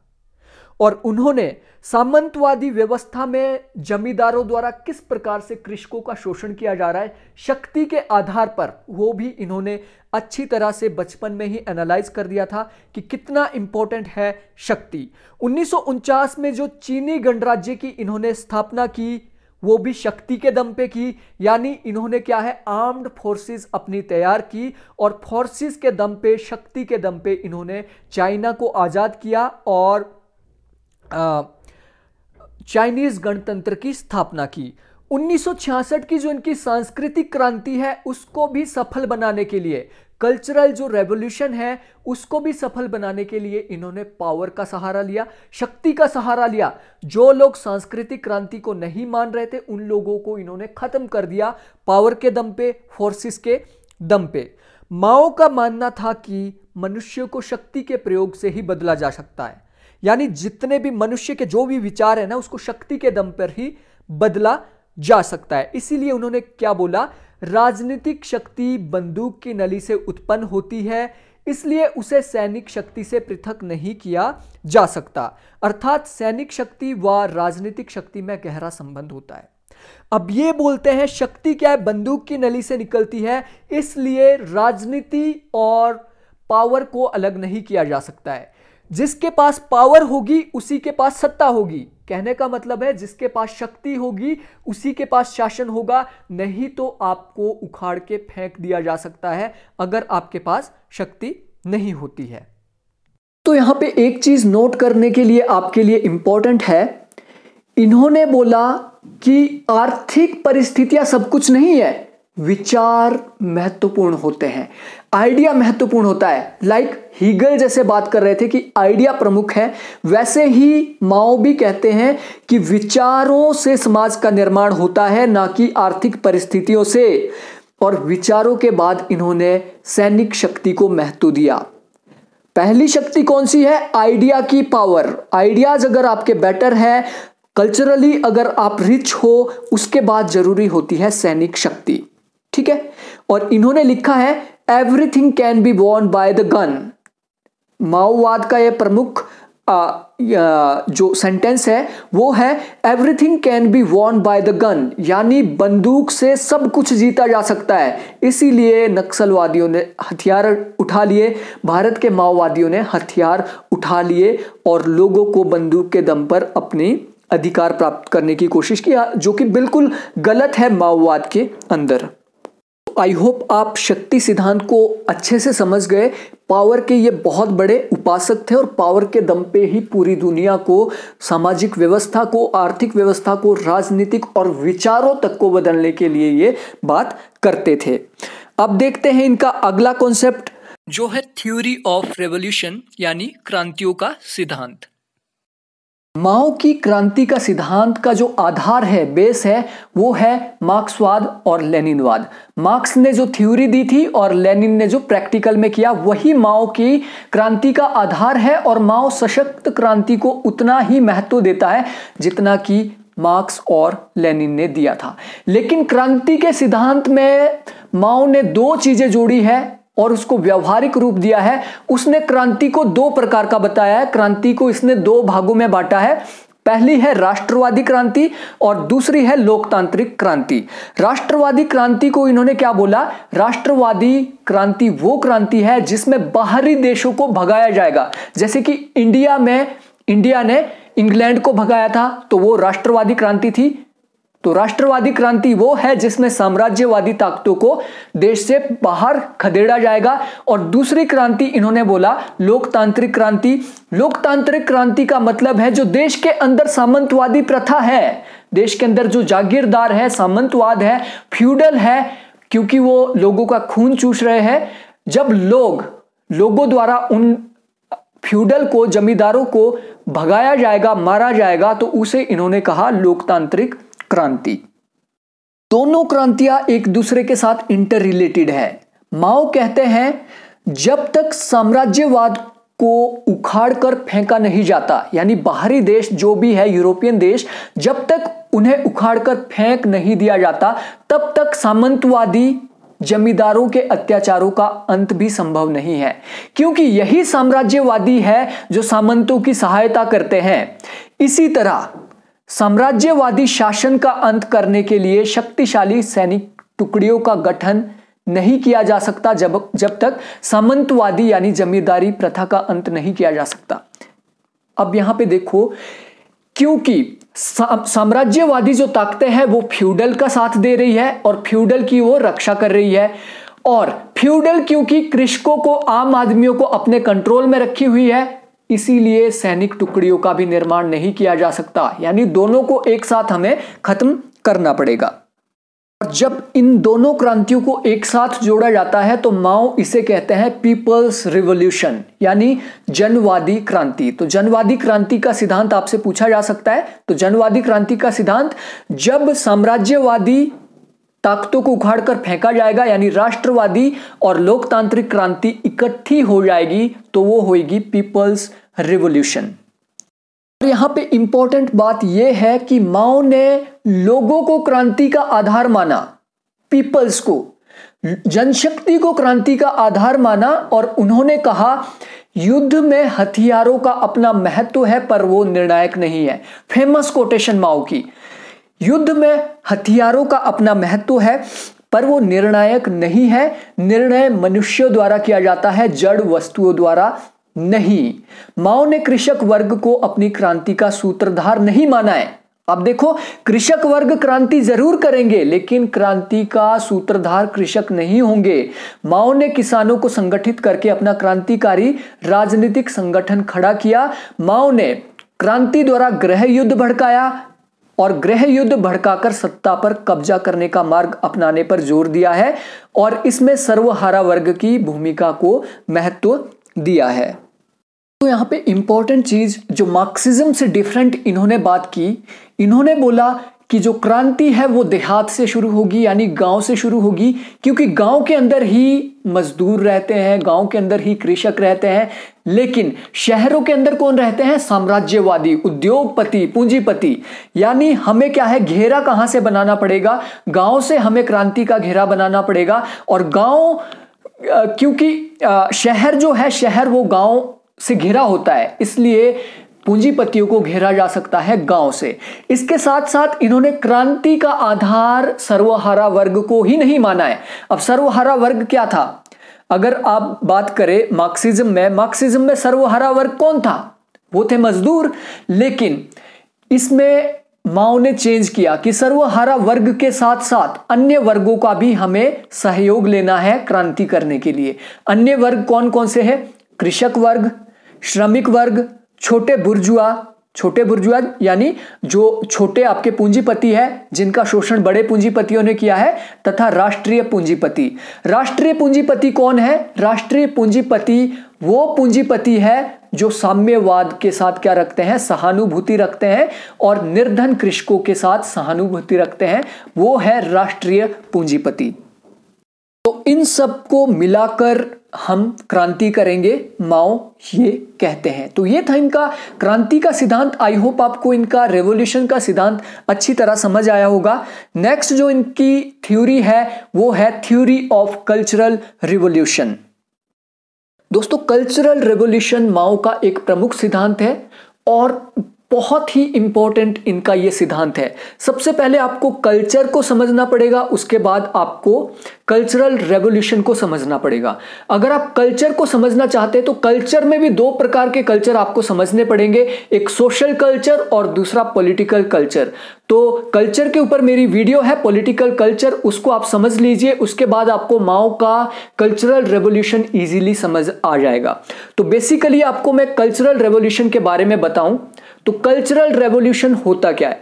और उन्होंने सामंतवादी व्यवस्था में जमींदारों द्वारा किस प्रकार से कृषकों का शोषण किया जा रहा है शक्ति के आधार पर, वो भी इन्होंने अच्छी तरह से बचपन में ही एनालाइज कर दिया था कि कितना इम्पोर्टेंट है शक्ति। 1949 में जो चीनी गणराज्य की इन्होंने स्थापना की वो भी शक्ति के दम पे की। यानी इन्होंने क्या है, आर्म्ड फोर्सेस अपनी तैयार की और फोर्सेस के दम पे, शक्ति के दम पे इन्होंने चाइना को आज़ाद किया और चाइनीज़ गणतंत्र की स्थापना की। 1966 की जो इनकी सांस्कृतिक क्रांति है उसको भी सफल बनाने के लिए, कल्चरल जो रेवोल्यूशन है उसको भी सफल बनाने के लिए इन्होंने पावर का सहारा लिया, शक्ति का सहारा लिया। जो लोग सांस्कृतिक क्रांति को नहीं मान रहे थे उन लोगों को इन्होंने ख़त्म कर दिया पावर के दम पे, फोर्सेस के दम पे। माओ का मानना था कि मनुष्य को शक्ति के प्रयोग से ही बदला जा सकता है। यानी जितने भी मनुष्य के जो भी विचार है ना उसको शक्ति के दम पर ही बदला जा सकता है। इसीलिए उन्होंने क्या बोला, राजनीतिक शक्ति बंदूक की नली से उत्पन्न होती है, इसलिए उसे सैनिक शक्ति से पृथक नहीं किया जा सकता। अर्थात सैनिक शक्ति व राजनीतिक शक्ति में गहरा संबंध होता है। अब ये बोलते हैं शक्ति क्या है, बंदूक की नली से निकलती है, इसलिए राजनीति और पावर को अलग नहीं किया जा सकता है। जिसके पास पावर होगी उसी के पास सत्ता होगी। कहने का मतलब है जिसके पास शक्ति होगी उसी के पास शासन होगा, नहीं तो आपको उखाड़ के फेंक दिया जा सकता है अगर आपके पास शक्ति नहीं होती है। तो यहाँ पे एक चीज नोट करने के लिए आपके लिए इंपॉर्टेंट है, इन्होंने बोला कि आर्थिक परिस्थितियां सब कुछ नहीं है, विचार महत्वपूर्ण होते हैं, आइडिया महत्वपूर्ण होता है। लाइक हीगल जैसे बात कर रहे थे कि आइडिया प्रमुख है, वैसे ही माओ भी कहते हैं कि विचारों से समाज का निर्माण होता है, ना कि आर्थिक परिस्थितियों से। और विचारों के बाद इन्होंने सैनिक शक्ति को महत्व दिया। पहली शक्ति कौन सी है, आइडिया की पावर। आइडियाज अगर आपके बेटर है, कल्चरली अगर आप रिच हो, उसके बाद जरूरी होती है सैनिक शक्ति। ठीक है। और इन्होंने लिखा है everything can be won by the gun. माओवाद का यह प्रमुख जो सेंटेंस है वो है everything can be won by the gun, यानी बंदूक से सब कुछ जीता जा सकता है। इसीलिए नक्सलवादियों ने हथियार उठा लिए, भारत के माओवादियों ने हथियार उठा लिए और लोगों को बंदूक के दम पर अपनी अधिकार प्राप्त करने की कोशिश की, जो कि बिल्कुल गलत है माओवाद के अंदर। आई होप आप शक्ति सिद्धांत को अच्छे से समझ गए। पावर के ये बहुत बड़े उपासक थे और पावर के दम पे ही पूरी दुनिया को, सामाजिक व्यवस्था को, आर्थिक व्यवस्था को, राजनीतिक और विचारों तक को बदलने के लिए ये बात करते थे। अब देखते हैं इनका अगला कॉन्सेप्ट जो है थ्योरी ऑफ रेवोल्यूशन, यानी क्रांतियों का सिद्धांत। माओ की क्रांति का सिद्धांत का जो आधार है, बेस है, वो है मार्क्सवाद और लेनिनवाद। मार्क्स ने जो थ्योरी दी थी और लेनिन ने जो प्रैक्टिकल में किया, वही माओ की क्रांति का आधार है। और माओ सशक्त क्रांति को उतना ही महत्व देता है जितना कि मार्क्स और लेनिन ने दिया था। लेकिन क्रांति के सिद्धांत में माओ ने दो चीजें जोड़ी है और उसको व्यवहारिक रूप दिया है। उसने क्रांति को दो प्रकार का बताया है, क्रांति को इसने दो भागों में बांटा है। पहली है राष्ट्रवादी क्रांति और दूसरी है लोकतांत्रिक क्रांति। राष्ट्रवादी क्रांति को इन्होंने क्या बोला, राष्ट्रवादी क्रांति वो क्रांति है जिसमें बाहरी देशों को भगाया जाएगा। जैसे कि इंडिया ने इंग्लैंड को भगाया था तो वो राष्ट्रवादी क्रांति थी। तो राष्ट्रवादी क्रांति वो है जिसमें साम्राज्यवादी ताकतों को देश से बाहर खदेड़ा जाएगा। और दूसरी क्रांति इन्होंने बोला लोकतांत्रिक क्रांति। लोकतांत्रिक क्रांति का मतलब है जो देश के अंदर सामंतवादी प्रथा है, देश के अंदर जो जागीरदार है, सामंतवाद है, फ्यूडल है, क्योंकि वो लोगों का खून चूस रहे हैं। जब लोगों द्वारा उन फ्यूडल को, जमींदारों को भगाया जाएगा, मारा जाएगा, तो उसे इन्होंने कहा लोकतांत्रिक क्रांति। दोनों क्रांतियां एक दूसरे के साथ इंटर रिलेटेड है। माओ कहते हैं जब तक साम्राज्यवाद को उखाड़ कर फेंका नहीं जाता, यानी बाहरी देश जो भी है, यूरोपियन देश, जब तक उन्हें उखाड़ कर फेंक नहीं दिया जाता, तब तक सामंतवादी जमींदारों के अत्याचारों का अंत भी संभव नहीं है। क्योंकि यही साम्राज्यवादी है जो सामंतों की सहायता करते हैं। इसी तरह साम्राज्यवादी शासन का अंत करने के लिए शक्तिशाली सैनिक टुकड़ियों का गठन नहीं किया जा सकता जब तक सामंतवादी यानी जमींदारी प्रथा का अंत नहीं किया जा सकता। अब यहां पे देखो, क्योंकि साम्राज्यवादी जो ताकतें हैं वो फ्यूडल का साथ दे रही है और फ्यूडल की वो रक्षा कर रही है। और फ्यूडल क्योंकि कृषकों को, आम आदमियों को अपने कंट्रोल में रखी हुई है, इसीलिए सैनिक टुकड़ियों का भी निर्माण नहीं किया जा सकता। यानी दोनों को एक साथ हमें खत्म करना पड़ेगा। और जब इन दोनों क्रांतियों को एक साथ जोड़ा जाता है तो माओ इसे कहते हैं पीपल्स रिवॉल्यूशन यानी जनवादी क्रांति। तो जनवादी क्रांति का सिद्धांत आपसे पूछा जा सकता है। तो जनवादी क्रांति का सिद्धांत, जब साम्राज्यवादी ताकतों को उखाड़ कर फेंका जाएगा, यानी राष्ट्रवादी और लोकतांत्रिक क्रांति इकट्ठी हो जाएगी, तो वो होगी पीपल्स रिवॉल्यूशन। और यहाँ पे इंपॉर्टेंट बात यह है कि माओ ने लोगों को क्रांति का आधार माना, पीपल्स को, जनशक्ति को क्रांति का आधार माना। और उन्होंने कहा युद्ध में हथियारों का अपना महत्व है पर वो निर्णायक नहीं है। फेमस कोटेशन माओ की, युद्ध में हथियारों का अपना महत्व है पर वो निर्णायक नहीं है। निर्णय मनुष्यों द्वारा किया जाता है, जड़ वस्तुओं द्वारा नहीं। माओ ने कृषक वर्ग को अपनी क्रांति का सूत्रधार नहीं माना है। अब देखो, कृषक वर्ग क्रांति जरूर करेंगे लेकिन क्रांति का सूत्रधार कृषक नहीं होंगे। माओ ने किसानों को संगठित करके अपना क्रांतिकारी राजनीतिक संगठन खड़ा किया। माओ ने क्रांति द्वारा गृह युद्ध भड़काया और गृह युद्ध भड़काकर सत्ता पर कब्जा करने का मार्ग अपनाने पर जोर दिया है और इसमें सर्वहारा वर्ग की भूमिका को महत्व दिया है। तो यहाँ पे इंपॉर्टेंट चीज जो मार्क्सिज्म से डिफरेंट इन्होंने बात की, इन्होंने बोला कि जो क्रांति है वो देहात से शुरू होगी, यानी गांव से शुरू होगी, क्योंकि गांव के अंदर ही मजदूर रहते हैं, गांव के अंदर ही कृषक रहते हैं। लेकिन शहरों के अंदर कौन रहते हैं, साम्राज्यवादी, उद्योगपति, पूंजीपति। यानी हमें क्या है, घेरा कहाँ से बनाना पड़ेगा, गांव से हमें क्रांति का घेरा बनाना पड़ेगा। और गांव, क्योंकि शहर जो है, शहर वो गांव से घिरा होता है, इसलिए पूंजीपतियों को घेरा जा सकता है गांव से। इसके साथ साथ इन्होंने क्रांति का आधार सर्वहारा वर्ग को ही नहीं माना है। अब सर्वहारा वर्ग क्या था, अगर आप बात करें मार्क्सिज्म में, मार्क्सिज्म में सर्वहारा वर्ग कौन था, वो थे मजदूर। लेकिन इसमें माओ ने चेंज किया कि सर्वहारा वर्ग के साथ साथ अन्य वर्गों का भी हमें सहयोग लेना है क्रांति करने के लिए। अन्य वर्ग कौन कौन से हैं, कृषक वर्ग, श्रमिक वर्ग, छोटे बुर्जुआ, छोटे बुर्जुआ यानी जो छोटे आपके पूंजीपति हैं जिनका शोषण बड़े पूंजीपतियों ने किया है, तथा राष्ट्रीय पूंजीपति। राष्ट्रीय पूंजीपति कौन है? राष्ट्रीय पूंजीपति वो पूंजीपति है जो साम्यवाद के साथ क्या रखते हैं, सहानुभूति रखते हैं और निर्धन कृषकों के साथ सहानुभूति रखते हैं, वो है राष्ट्रीय पूंजीपति। तो इन सब को मिलाकर हम क्रांति करेंगे, माओ ये कहते हैं। तो ये था इनका क्रांति का सिद्धांत। आई होप आपको इनका रेवोल्यूशन का सिद्धांत अच्छी तरह समझ आया होगा। नेक्स्ट जो इनकी थ्योरी है वो है थ्योरी ऑफ कल्चरल रिवोल्यूशन। दोस्तों, कल्चरल रिवोल्यूशन माओ का एक प्रमुख सिद्धांत है और बहुत ही इंपॉर्टेंट इनका ये सिद्धांत है। सबसे पहले आपको कल्चर को समझना पड़ेगा, उसके बाद आपको कल्चरल रेवोल्यूशन को समझना पड़ेगा। अगर आप कल्चर को समझना चाहते हैं तो कल्चर में भी दो प्रकार के कल्चर आपको समझने पड़ेंगे, एक सोशल कल्चर और दूसरा पॉलिटिकल कल्चर। तो कल्चर के ऊपर मेरी वीडियो है पॉलिटिकल कल्चर, उसको आप समझ लीजिए, उसके बाद आपको माओ का कल्चरल रेवोल्यूशन ईजिली समझ आ जाएगा। तो बेसिकली आपको मैं कल्चरल रेवोल्यूशन के बारे में बताऊं तो कल्चरल रेवोल्यूशन होता क्या है?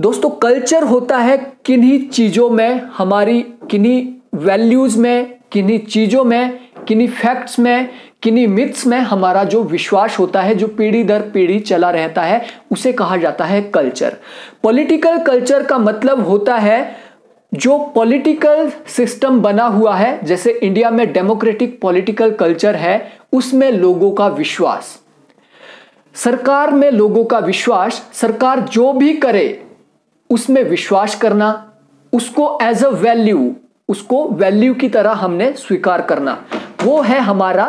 दोस्तों, कल्चर होता है किन्हीं चीजों में, हमारी किन्हीं वैल्यूज में, किन्हीं चीजों में, किन्हीं फैक्ट्स में, किन्हीं मिथ्स में हमारा जो विश्वास होता है, जो पीढ़ी दर पीढ़ी चला रहता है, उसे कहा जाता है कल्चर। पॉलिटिकल कल्चर का मतलब होता है जो पॉलिटिकल सिस्टम बना हुआ है, जैसे इंडिया में डेमोक्रेटिक पॉलिटिकल कल्चर है, उसमें लोगों का विश्वास, सरकार में लोगों का विश्वास, सरकार जो भी करे उसमें विश्वास करना, उसको एज अ वैल्यू, उसको वैल्यू की तरह हमने स्वीकार करना, वो है हमारा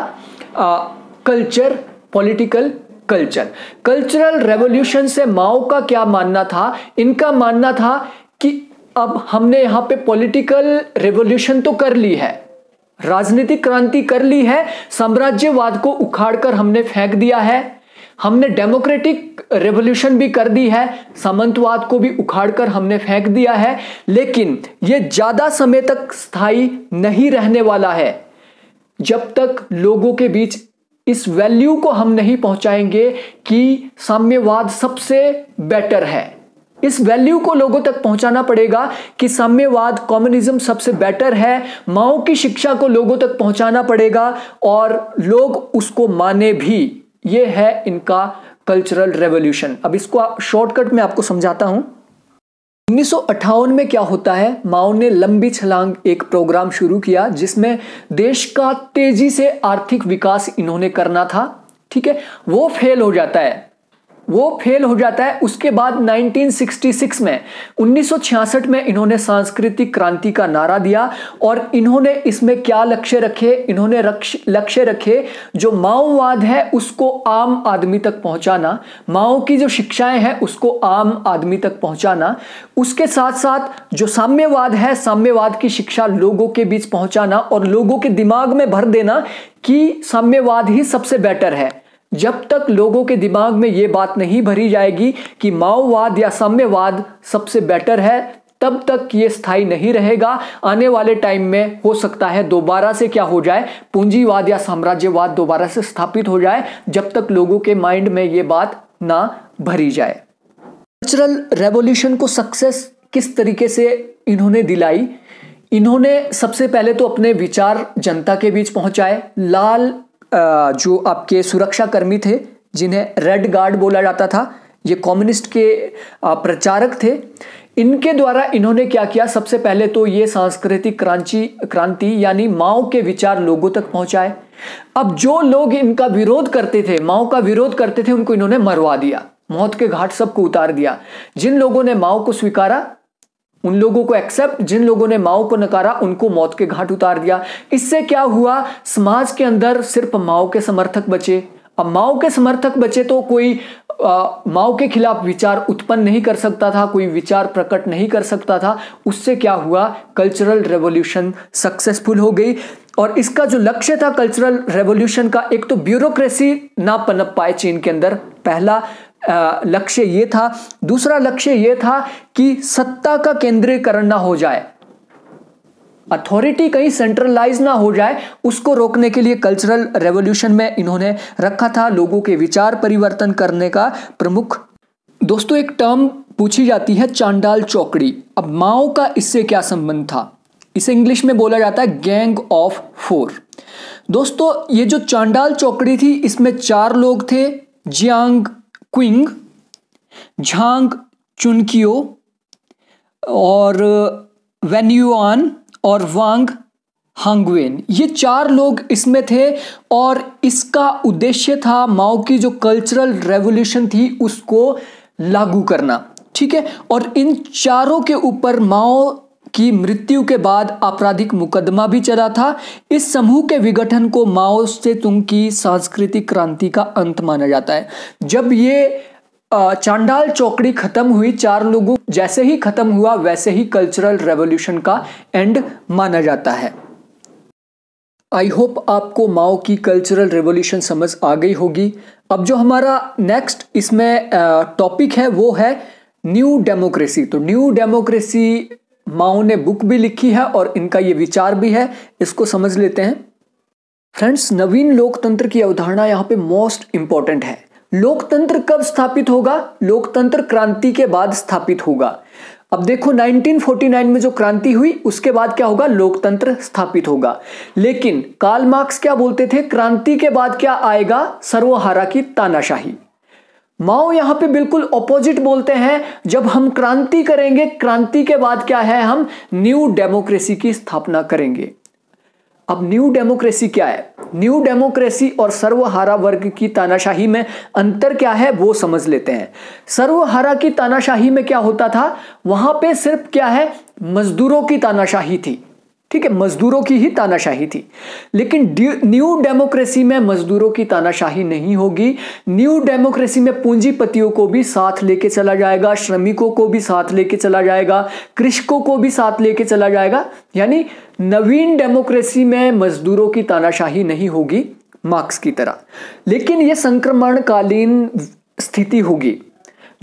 culture, political culture. Cultural revolution से माओ का क्या मानना था? इनका मानना था कि अब हमने यहाँ पे पॉलिटिकल रेवोल्यूशन तो कर ली है, राजनीतिक क्रांति कर ली है, साम्राज्यवाद को उखाड़कर हमने फेंक दिया है, हमने डेमोक्रेटिक रेवोल्यूशन भी कर दी है, सामंतवाद को भी उखाड़कर हमने फेंक दिया है, लेकिन ये ज़्यादा समय तक स्थायी नहीं रहने वाला है। जब तक लोगों के बीच इस वैल्यू को हम नहीं पहुंचाएंगे कि साम्यवाद सबसे बेटर है, इस वैल्यू को लोगों तक पहुंचाना पड़ेगा कि साम्यवाद, कम्युनिज्म सबसे बेटर है। माओ की शिक्षा को लोगों तक पहुंचाना पड़ेगा और लोग उसको माने भी। ये है इनका कल्चरल रेवोल्यूशन। अब इसको शॉर्टकट में आपको समझाता हूं। 1958 में क्या होता है, माओ ने लंबी छलांग एक प्रोग्राम शुरू किया जिसमें देश का तेजी से आर्थिक विकास इन्होंने करना था, ठीक है, वो फेल हो जाता है, वो फेल हो जाता है। उसके बाद 1966 में 1966 में इन्होंने सांस्कृतिक क्रांति का नारा दिया और इन्होंने इसमें क्या लक्ष्य रखे, इन्होंने लक्ष्य रखे जो माओवाद है उसको आम आदमी तक पहुंचाना, माओ की जो शिक्षाएं हैं उसको आम आदमी तक पहुंचाना, उसके साथ साथ जो साम्यवाद है, साम्यवाद की शिक्षा लोगों के बीच पहुंचाना और लोगों के दिमाग में भर देना कि साम्यवाद ही सबसे बेटर है। जब तक लोगों के दिमाग में ये बात नहीं भरी जाएगी कि माओवाद या साम्यवाद सबसे बेटर है, तब तक ये स्थायी नहीं रहेगा। आने वाले टाइम में हो सकता है दोबारा से क्या हो जाए, पूंजीवाद या साम्राज्यवाद दोबारा से स्थापित हो जाए, जब तक लोगों के माइंड में ये बात ना भरी जाए। कल्चरल रेवोल्यूशन को सक्सेस किस तरीके से इन्होंने दिलाई? इन्होंने सबसे पहले तो अपने विचार जनता के बीच पहुंचाए। लाल जो आपके सुरक्षाकर्मी थे, जिन्हें रेड गार्ड बोला जाता था, ये कम्युनिस्ट के प्रचारक थे। इनके द्वारा इन्होंने क्या किया, सबसे पहले तो ये सांस्कृतिक क्रांति यानी माओ के विचार लोगों तक पहुंचाए। अब जो लोग इनका विरोध करते थे, माओ का विरोध करते थे, उनको इन्होंने मरवा दिया, मौत के घाट सबको उतार दिया। जिन लोगों ने माओ को स्वीकारा उन लोगों को एक्सेप्ट, जिन लोगों ने माओ को नकारा उनको मौत के घाट उतार दिया। इससे क्या हुआ, समाज के अंदर सिर्फ माओ के समर्थक बचे। अब माओ के समर्थक बचे तो कोई माओ के खिलाफ विचार उत्पन्न नहीं कर सकता था, कोई विचार प्रकट नहीं कर सकता था। उससे क्या हुआ, कल्चरल रेवोल्यूशन सक्सेसफुल हो गई। और इसका जो लक्ष्य था कल्चरल रेवोल्यूशन का, एक तो ब्यूरोक्रेसी ना पनप पाए चीन के अंदर, पहला लक्ष्य ये था। दूसरा लक्ष्य ये था कि सत्ता का केंद्रीकरण ना हो जाए, अथॉरिटी कहीं सेंट्रलाइज ना हो जाए, उसको रोकने के लिए कल्चरल रेवोल्यूशन में इन्होंने रखा था लोगों के विचार परिवर्तन करने का प्रमुख। दोस्तों एक टर्म पूछी जाती है चांडाल चौकड़ी। अब माओ का इससे क्या संबंध था? इसे इंग्लिश में बोला जाता है गैंग ऑफ फोर। दोस्तों ये जो चांडाल चौकड़ी थी इसमें 4 लोग थे, जियांग क्विंग, झांग चुनकियो और वेन्युआन और वांग हांगवेन, ये 4 लोग इसमें थे। और इसका उद्देश्य था माओ की जो कल्चरल रेवोल्यूशन थी उसको लागू करना, ठीक है। और इन 4 के ऊपर माओ की मृत्यु के बाद आपराधिक मुकदमा भी चला था। इस समूह के विघटन को माओ से तुंग की सांस्कृतिक क्रांति का अंत माना जाता है। जब ये चांडाल चौकड़ी खत्म हुई, 4 लोगों जैसे ही खत्म हुआ वैसे ही कल्चरल रेवोल्यूशन का एंड माना जाता है। आई होप आपको माओ की कल्चरल रेवोल्यूशन समझ आ गई होगी। अब जो हमारा नेक्स्ट इसमें टॉपिक है वो है न्यू डेमोक्रेसी। तो न्यू डेमोक्रेसी माओ ने बुक भी लिखी है और इनका ये विचार भी है, इसको समझ लेते हैं। फ्रेंड्स नवीन लोकतंत्र की अवधारणा यहाँ पे मोस्ट इंपॉर्टेंट है। लोकतंत्र कब स्थापित होगा? लोकतंत्र क्रांति के बाद स्थापित होगा। अब देखो 1949 में जो क्रांति हुई उसके बाद क्या होगा? लोकतंत्र स्थापित होगा। लेकिन कार्ल मार्क्स क्या बोलते थे? क्रांति के बाद क्या आएगा? सर्वहारा की तानाशाही। माओ यहाँ पे बिल्कुल ऑपोजिट बोलते हैं, जब हम क्रांति करेंगे, क्रांति के बाद क्या है, हम न्यू डेमोक्रेसी की स्थापना करेंगे। अब न्यू डेमोक्रेसी क्या है? न्यू डेमोक्रेसी और सर्वहारा वर्ग की तानाशाही में अंतर क्या है वो समझ लेते हैं। सर्वहारा की तानाशाही में क्या होता था? वहां पे सिर्फ क्या है, मजदूरों की तानाशाही थी, ठीक है, मजदूरों की ही तानाशाही थी। लेकिन न्यू डेमोक्रेसी में मजदूरों की तानाशाही नहीं होगी। न्यू डेमोक्रेसी में पूंजीपतियों को भी साथ लेके चला जाएगा, श्रमिकों को भी साथ लेके चला जाएगा, कृषकों को भी साथ लेके चला जाएगा। यानी नवीन डेमोक्रेसी में मजदूरों की तानाशाही नहीं होगी मार्क्स की तरह। लेकिन यह संक्रमणकालीन स्थिति होगी।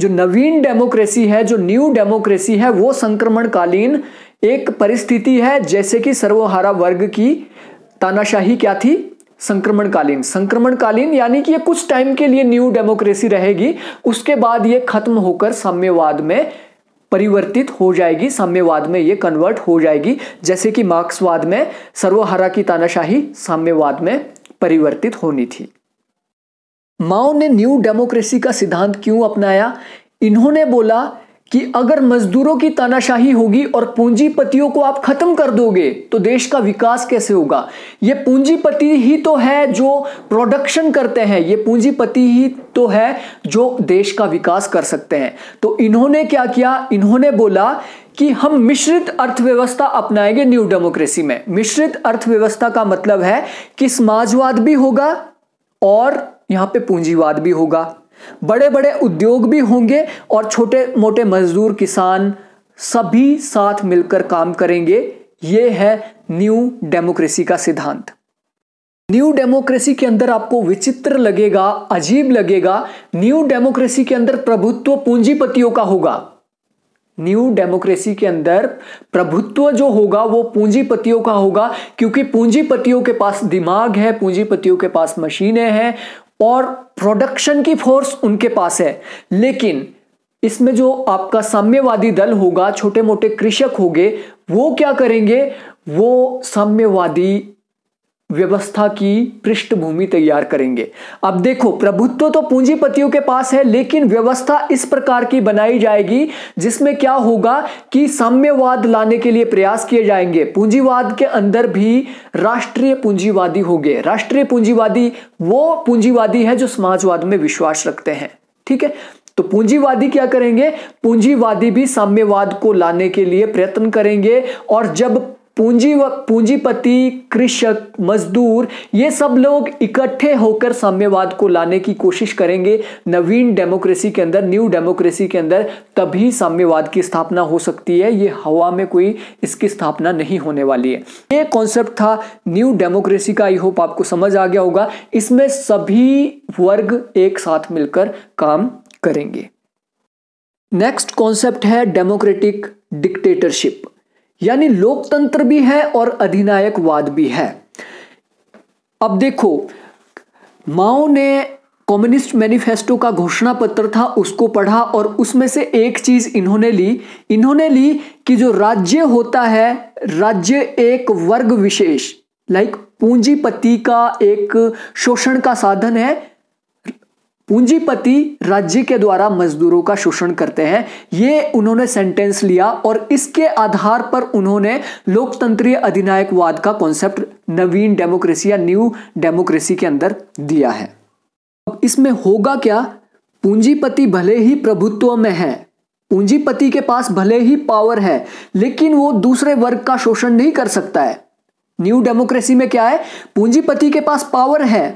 जो नवीन डेमोक्रेसी है, जो न्यू डेमोक्रेसी है, वो संक्रमणकालीन एक परिस्थिति है। जैसे कि सर्वहारा वर्ग की तानाशाही क्या थी? संक्रमणकालीन। संक्रमणकालीन यानी कि ये कुछ टाइम के लिए न्यू डेमोक्रेसी रहेगी, उसके बाद ये खत्म होकर साम्यवाद में परिवर्तित हो जाएगी, साम्यवाद में ये कन्वर्ट हो जाएगी। जैसे कि मार्क्सवाद में सर्वहारा की तानाशाही साम्यवाद में परिवर्तित होनी थी। माओ ने न्यू डेमोक्रेसी का सिद्धांत क्यों अपनाया? इन्होंने बोला कि अगर मजदूरों की तानाशाही होगी और पूंजीपतियों को आप खत्म कर दोगे तो देश का विकास कैसे होगा? ये पूंजीपति ही तो है जो प्रोडक्शन करते हैं, ये पूंजीपति ही तो है जो देश का विकास कर सकते हैं। तो इन्होंने क्या किया? इन्होंने बोला कि हम मिश्रित अर्थव्यवस्था अपनाएंगे न्यू डेमोक्रेसी में। मिश्रित अर्थव्यवस्था का मतलब है कि समाजवाद भी होगा और यहाँ पे पूंजीवाद भी होगा, बड़े बड़े उद्योग भी होंगे और छोटे मोटे मजदूर किसान सभी साथ मिलकर काम करेंगे। ये है न्यू डेमोक्रेसी का सिद्धांत। न्यू डेमोक्रेसी के अंदर आपको विचित्र लगेगा, अजीब लगेगा। न्यू डेमोक्रेसी के अंदर प्रभुत्व पूंजीपतियों का होगा। न्यू डेमोक्रेसी के अंदर प्रभुत्व जो होगा वो पूंजीपतियों का होगा, क्योंकि पूंजीपतियों के पास दिमाग है, पूंजीपतियों के पास मशीनें हैं और प्रोडक्शन की फोर्स उनके पास है। लेकिन इसमें जो आपका साम्यवादी दल होगा, छोटे मोटे कृषक होंगे, वो क्या करेंगे? वो साम्यवादी व्यवस्था की पृष्ठभूमि तैयार करेंगे। अब देखो प्रभुत्व तो पूंजीपतियों के पास है, लेकिन व्यवस्था इस प्रकार की बनाई जाएगी जिसमें क्या होगा कि साम्यवाद लाने के लिए प्रयास किए जाएंगे। पूंजीवाद के अंदर भी राष्ट्रीय पूंजीवादी होंगे। राष्ट्रीय पूंजीवादी वो पूंजीवादी है जो समाजवाद में विश्वास रखते हैं, ठीक है। तो पूंजीवादी क्या करेंगे? पूंजीवादी भी साम्यवाद को लाने के लिए प्रयत्न करेंगे। और जब पूंजीपति, कृषक, मजदूर ये सब लोग इकट्ठे होकर साम्यवाद को लाने की कोशिश करेंगे नवीन डेमोक्रेसी के अंदर, न्यू डेमोक्रेसी के अंदर, तभी साम्यवाद की स्थापना हो सकती है। ये हवा में कोई इसकी स्थापना नहीं होने वाली है। ये कॉन्सेप्ट था न्यू डेमोक्रेसी का। आई होप आपको समझ आ गया होगा। इसमें सभी वर्ग एक साथ मिलकर काम करेंगे। नेक्स्ट कॉन्सेप्ट है डेमोक्रेटिक डिक्टेटरशिप। यानी लोकतंत्र भी है और अधिनायकवाद भी है। अब देखो, माओ ने कम्युनिस्ट मैनिफेस्टो का घोषणा पत्र था उसको पढ़ा और उसमें से एक चीज इन्होंने ली कि जो राज्य होता है, राज्य एक वर्ग विशेष लाइक पूंजीपति का एक शोषण का साधन है। पूंजीपति राज्य के द्वारा मजदूरों का शोषण करते हैं, ये उन्होंने सेंटेंस लिया और इसके आधार पर उन्होंने लोकतंत्रीय अधिनायकवाद का कॉन्सेप्ट नवीन डेमोक्रेसी या न्यू डेमोक्रेसी के अंदर दिया है। अब इसमें होगा क्या, पूंजीपति भले ही प्रभुत्व में है, पूंजीपति के पास भले ही पावर है, लेकिन वो दूसरे वर्ग का शोषण नहीं कर सकता है। न्यू डेमोक्रेसी में क्या है, पूंजीपति के पास पावर है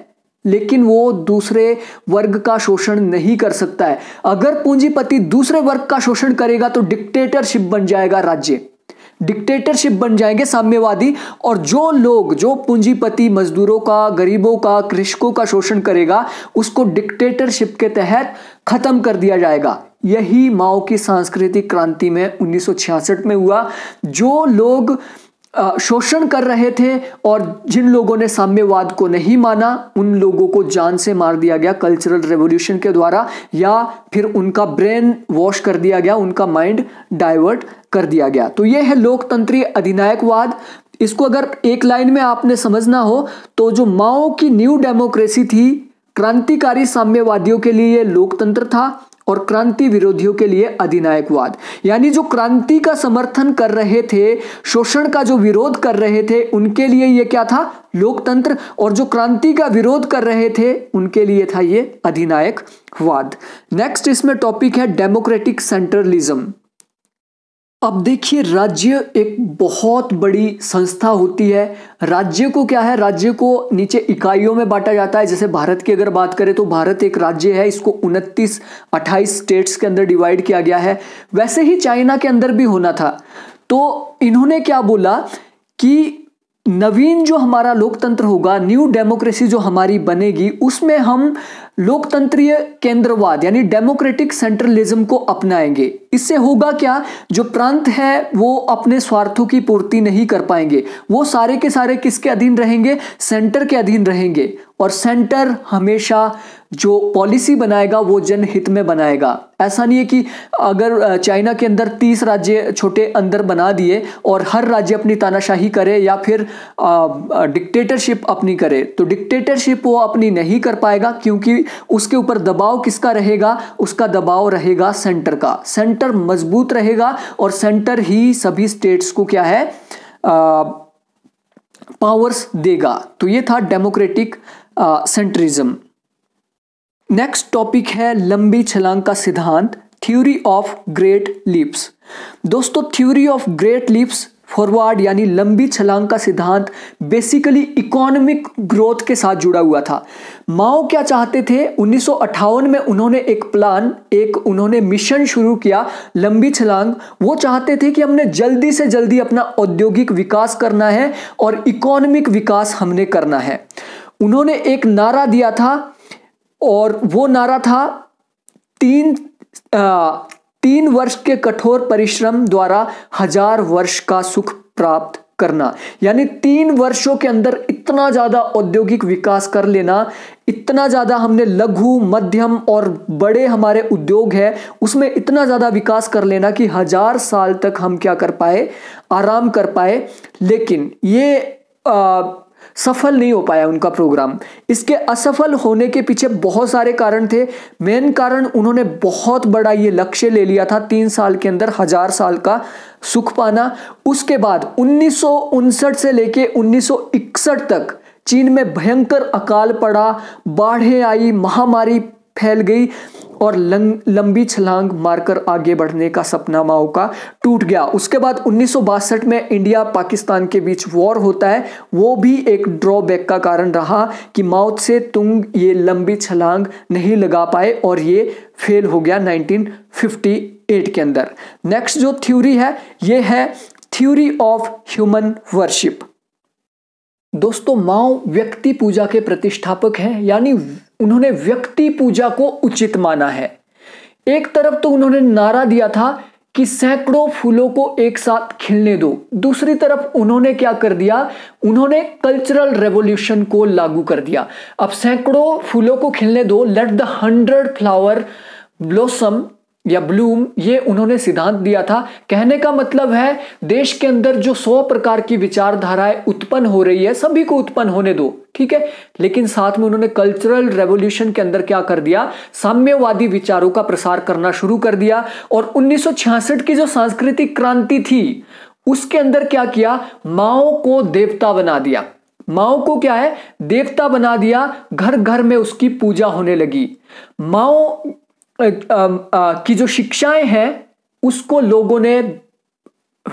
लेकिन वो दूसरे वर्ग का शोषण नहीं कर सकता है। अगर पूंजीपति दूसरे वर्ग का शोषण करेगा तो डिक्टेटरशिप बन जाएगा राज्य, डिक्टेटरशिप बन जाएंगे साम्यवादी। और जो पूंजीपति मजदूरों का, गरीबों का, कृषकों का शोषण करेगा उसको डिक्टेटरशिप के तहत खत्म कर दिया जाएगा। यही माओ की सांस्कृतिक क्रांति में 1966 में हुआ। जो लोग शोषण कर रहे थे और जिन लोगों ने साम्यवाद को नहीं माना उन लोगों को जान से मार दिया गया कल्चरल रेवोल्यूशन के द्वारा, या फिर उनका ब्रेन वॉश कर दिया गया, उनका माइंड डाइवर्ट कर दिया गया। तो ये है लोकतंत्रीय अधिनायकवाद। इसको अगर एक लाइन में आपने समझना हो तो जो माओ की न्यू डेमोक्रेसी थी, क्रांतिकारी साम्यवादियों के लिए लोकतंत्र था और क्रांति विरोधियों के लिए अधिनायकवाद। यानी जो क्रांति का समर्थन कर रहे थे, शोषण का जो विरोध कर रहे थे, उनके लिए ये क्या था, लोकतंत्र, और जो क्रांति का विरोध कर रहे थे उनके लिए था ये अधिनायकवाद। नेक्स्ट इसमें टॉपिक है डेमोक्रेटिक सेंट्रलिज्म। अब देखिए, राज्य एक बहुत बड़ी संस्था होती है। राज्य को क्या है, राज्य को नीचे इकाइयों में बांटा जाता है। जैसे भारत की अगर बात करें तो भारत एक राज्य है, इसको 28 स्टेट्स के अंदर डिवाइड किया गया है। वैसे ही चाइना के अंदर भी होना था। तो इन्होंने क्या बोला कि नवीन जो हमारा लोकतंत्र होगा, न्यू डेमोक्रेसी जो हमारी बनेगी, उसमें हम लोकतंत्रीय केंद्रवाद यानी डेमोक्रेटिक सेंट्रलिज्म को अपनाएंगे। इससे होगा क्या, जो प्रांत है वो अपने स्वार्थों की पूर्ति नहीं कर पाएंगे, वो सारे के सारे किसके अधीन रहेंगे, सेंटर के अधीन रहेंगे। और सेंटर हमेशा जो पॉलिसी बनाएगा वो जनहित में बनाएगा। ऐसा नहीं है कि अगर चाइना के अंदर 30 राज्य छोटे अंदर बना दिए और हर राज्य अपनी तानाशाही करे या फिर डिक्टेटरशिप अपनी करे, तो डिक्टेटरशिप वो अपनी नहीं कर पाएगा क्योंकि उसके ऊपर दबाव किसका रहेगा, उसका दबाव रहेगा सेंटर का। सेंटर मजबूत रहेगा और सेंटर ही सभी स्टेट्स को क्या है, पावर्स देगा। तो ये था डेमोक्रेटिक सेंट्रिज्म। नेक्स्ट टॉपिक है लंबी छलांग का सिद्धांत, थ्योरी ऑफ ग्रेट लीप्स। दोस्तों, theory of great leaps forward यानी लंबी छलांग का सिद्धांत बेसिकली इकोनॉमिक ग्रोथ के साथ जुड़ा हुआ था। माओ क्या चाहते थे, 1958 में उन्होंने एक मिशन शुरू किया, लंबी छलांग। वो चाहते थे कि हमने जल्दी से जल्दी अपना औद्योगिक विकास करना है और इकोनॉमिक विकास हमने करना है। उन्होंने एक नारा दिया था और वो नारा था, तीन वर्ष के कठोर परिश्रम द्वारा 1000 वर्ष का सुख प्राप्त करना। यानी 3 वर्षों के अंदर इतना ज्यादा औद्योगिक विकास कर लेना, इतना ज्यादा हमने लघु, मध्यम और बड़े हमारे उद्योग है उसमें इतना ज्यादा विकास कर लेना कि 1000 साल तक हम क्या कर पाए, आराम कर पाए। लेकिन ये सफल नहीं हो पाया उनका प्रोग्राम। इसके असफल होने के पीछे बहुत सारे कारण थे। मेन कारण, उन्होंने बहुत बड़ा ये लक्ष्य ले लिया था, 3 साल के अंदर 1000 साल का सुख पाना। उसके बाद 1959 से लेके 1961 तक चीन में भयंकर अकाल पड़ा, बाढ़ें आई, महामारी फैल गई और लंबी छलांग मारकर आगे बढ़ने का सपना माओ का टूट गया। उसके बाद 1962 में इंडिया पाकिस्तान के बीच वॉर होता है, वो भी एक ड्रॉबैक का कारण रहा कि माओ से तुम ये लंबी छलांग नहीं लगा पाए और ये फेल हो गया 1958 के अंदर। नेक्स्ट जो थ्योरी है ये है थ्योरी ऑफ ह्यूमन वर्शिप। दोस्तों, माओ व्यक्ति पूजा के प्रतिष्ठापक हैं, यानी उन्होंने व्यक्ति पूजा को उचित माना है। एक तरफ तो उन्होंने नारा दिया था कि सैकड़ों फूलों को एक साथ खिलने दो। दूसरी तरफ उन्होंने क्या कर दिया, उन्होंने कल्चरल रेवोल्यूशन को लागू कर दिया। अब सैकड़ों फूलों को खिलने दो, लेट द 100 फ्लावर ब्लॉसम या ब्लूम, ये उन्होंने सिद्धांत दिया था। कहने का मतलब है देश के अंदर जो 100 प्रकार की विचारधाराएं उत्पन्न हो रही है, सभी को उत्पन्न होने दो, ठीक है। लेकिन साथ में उन्होंने कल्चरल रेवोल्यूशन के अंदर क्या कर दिया, साम्यवादी विचारों का प्रसार करना शुरू कर दिया। और 1966 की जो सांस्कृतिक क्रांति थी, उसके अंदर क्या किया, माओ को देवता बना दिया। माओ को क्या है, देवता बना दिया। घर घर में उसकी पूजा होने लगी। माओ की जो शिक्षाएं हैं उसको लोगों ने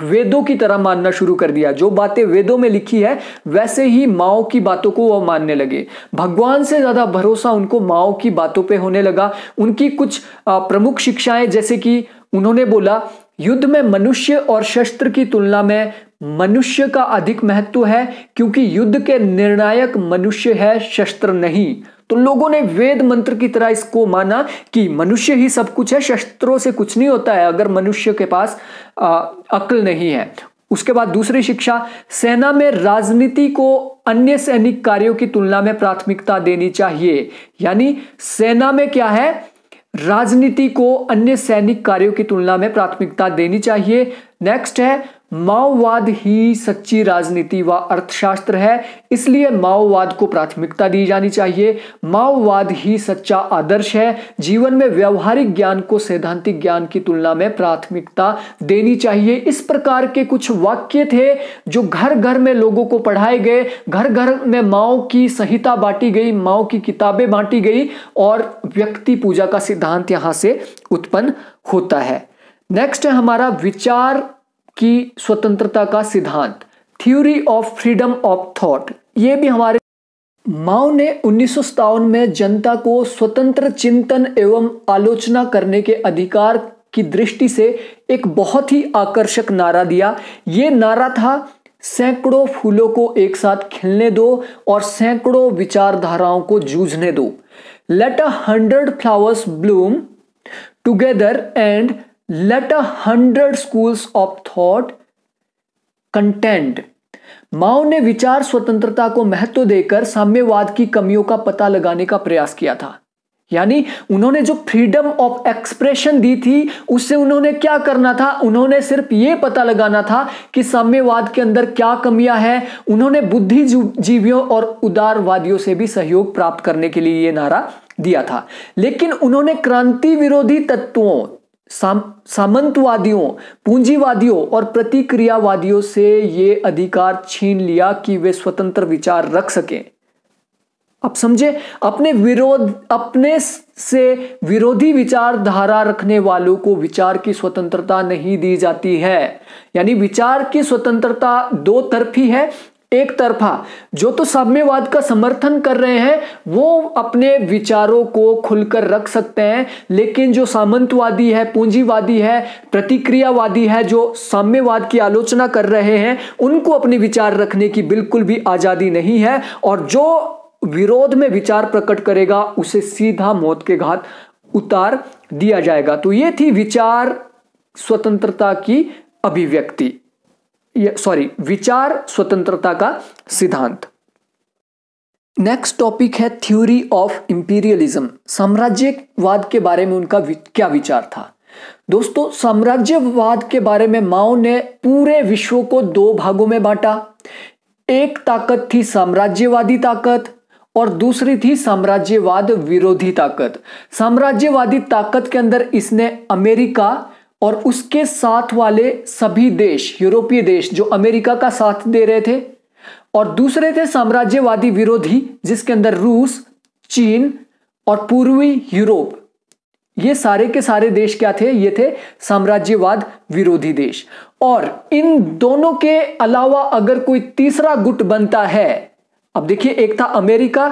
वेदों की तरह मानना शुरू कर दिया। जो बातें वेदों में लिखी है वैसे ही माओ की बातों को वो मानने लगे। भगवान से ज्यादा भरोसा उनको माओ की बातों पे होने लगा। उनकी कुछ प्रमुख शिक्षाएं, जैसे कि उन्होंने बोला, युद्ध में मनुष्य और शस्त्र की तुलना में मनुष्य का अधिक महत्व है, क्योंकि युद्ध के निर्णायक मनुष्य है, शस्त्र नहीं। तो लोगों ने वेद मंत्र की तरह इसको माना कि मनुष्य ही सब कुछ है, शस्त्रों से कुछ नहीं होता है अगर मनुष्य के पास अक्ल नहीं है। उसके बाद दूसरी शिक्षा, सेना में राजनीति को अन्य सैनिक कार्यों की तुलना में प्राथमिकता देनी चाहिए। यानी सेना में क्या है, राजनीति को अन्य सैनिक कार्यों की तुलना में प्राथमिकता देनी चाहिए। नेक्स्ट है, माओवाद ही सच्ची राजनीति व अर्थशास्त्र है, इसलिए माओवाद को प्राथमिकता दी जानी चाहिए। माओवाद ही सच्चा आदर्श है, जीवन में व्यवहारिक ज्ञान को सैद्धांतिक ज्ञान की तुलना में प्राथमिकता देनी चाहिए। इस प्रकार के कुछ वाक्य थे जो घर घर में लोगों को पढ़ाए गए। घर घर में माओ की संहिता बांटी गई, माओ की किताबें बांटी गई, और व्यक्ति पूजा का सिद्धांत यहाँ से उत्पन्न होता है। नेक्स्ट है हमारा विचार की स्वतंत्रता का सिद्धांत, theory of freedom of thought. ये भी हमारे माओ ने 1957 में जनता को स्वतंत्र चिंतन एवं आलोचना करने के अधिकार की दृष्टि से एक बहुत ही आकर्षक नारा दिया। ये नारा था, सैकड़ों फूलों को एक साथ खिलने दो और सैकड़ों विचारधाराओं को जूझने दो। Let 100 flowers bloom together and Let 100 schools of thought contend। Mao ने विचार स्वतंत्रता को महत्व देकर साम्यवाद की कमियों का पता लगाने का प्रयास किया था। यानी उन्होंने जो फ्रीडम ऑफ एक्सप्रेशन दी थी, उससे उन्होंने क्या करना था, उन्होंने सिर्फ ये पता लगाना था कि साम्यवाद के अंदर क्या कमियां हैं। उन्होंने बुद्धिजीवियों और उदारवादियों से भी सहयोग प्राप्त करने के लिए ये नारा दिया था। लेकिन उन्होंने क्रांति विरोधी तत्वों, सामंतवादियों, पूंजीवादियों और प्रतिक्रियावादियों से ये अधिकार छीन लिया कि वे स्वतंत्र विचार रख सकें। आप समझे, अपने से विरोधी विचारधारा रखने वालों को विचार की स्वतंत्रता नहीं दी जाती है। यानी विचार की स्वतंत्रता दो तरफी है, एक तरफा। जो तो साम्यवाद का समर्थन कर रहे हैं वो अपने विचारों को खुलकर रख सकते हैं, लेकिन जो सामंतवादी है, पूंजीवादी है, प्रतिक्रियावादी है, जो साम्यवाद की आलोचना कर रहे हैं, उनको अपने विचार रखने की बिल्कुल भी आज़ादी नहीं है। और जो विरोध में विचार प्रकट करेगा उसे सीधा मौत के घाट उतार दिया जाएगा। तो ये थी विचार स्वतंत्रता की अभिव्यक्ति, विचार स्वतंत्रता का सिद्धांत। नेक्स्ट टॉपिक है थ्योरी ऑफ इंपीरियलिज्म, साम्राज्यवाद के बारे में उनका क्या विचार था। दोस्तों, साम्राज्यवाद के बारे में माओ ने पूरे विश्व को दो भागों में बांटा। एक ताकत थी साम्राज्यवादी ताकत और दूसरी थी साम्राज्यवाद विरोधी ताकत। साम्राज्यवादी ताकत के अंदर इसने अमेरिका और उसके साथ वाले सभी देश, यूरोपीय देश जो अमेरिका का साथ दे रहे थे, और दूसरे थे साम्राज्यवादी विरोधी, जिसके अंदर रूस, चीन और पूर्वी यूरोप, ये सारे के सारे देश क्या थे, ये थे साम्राज्यवाद विरोधी देश। और इन दोनों के अलावा अगर कोई तीसरा गुट बनता है, अब देखिए, एक था अमेरिका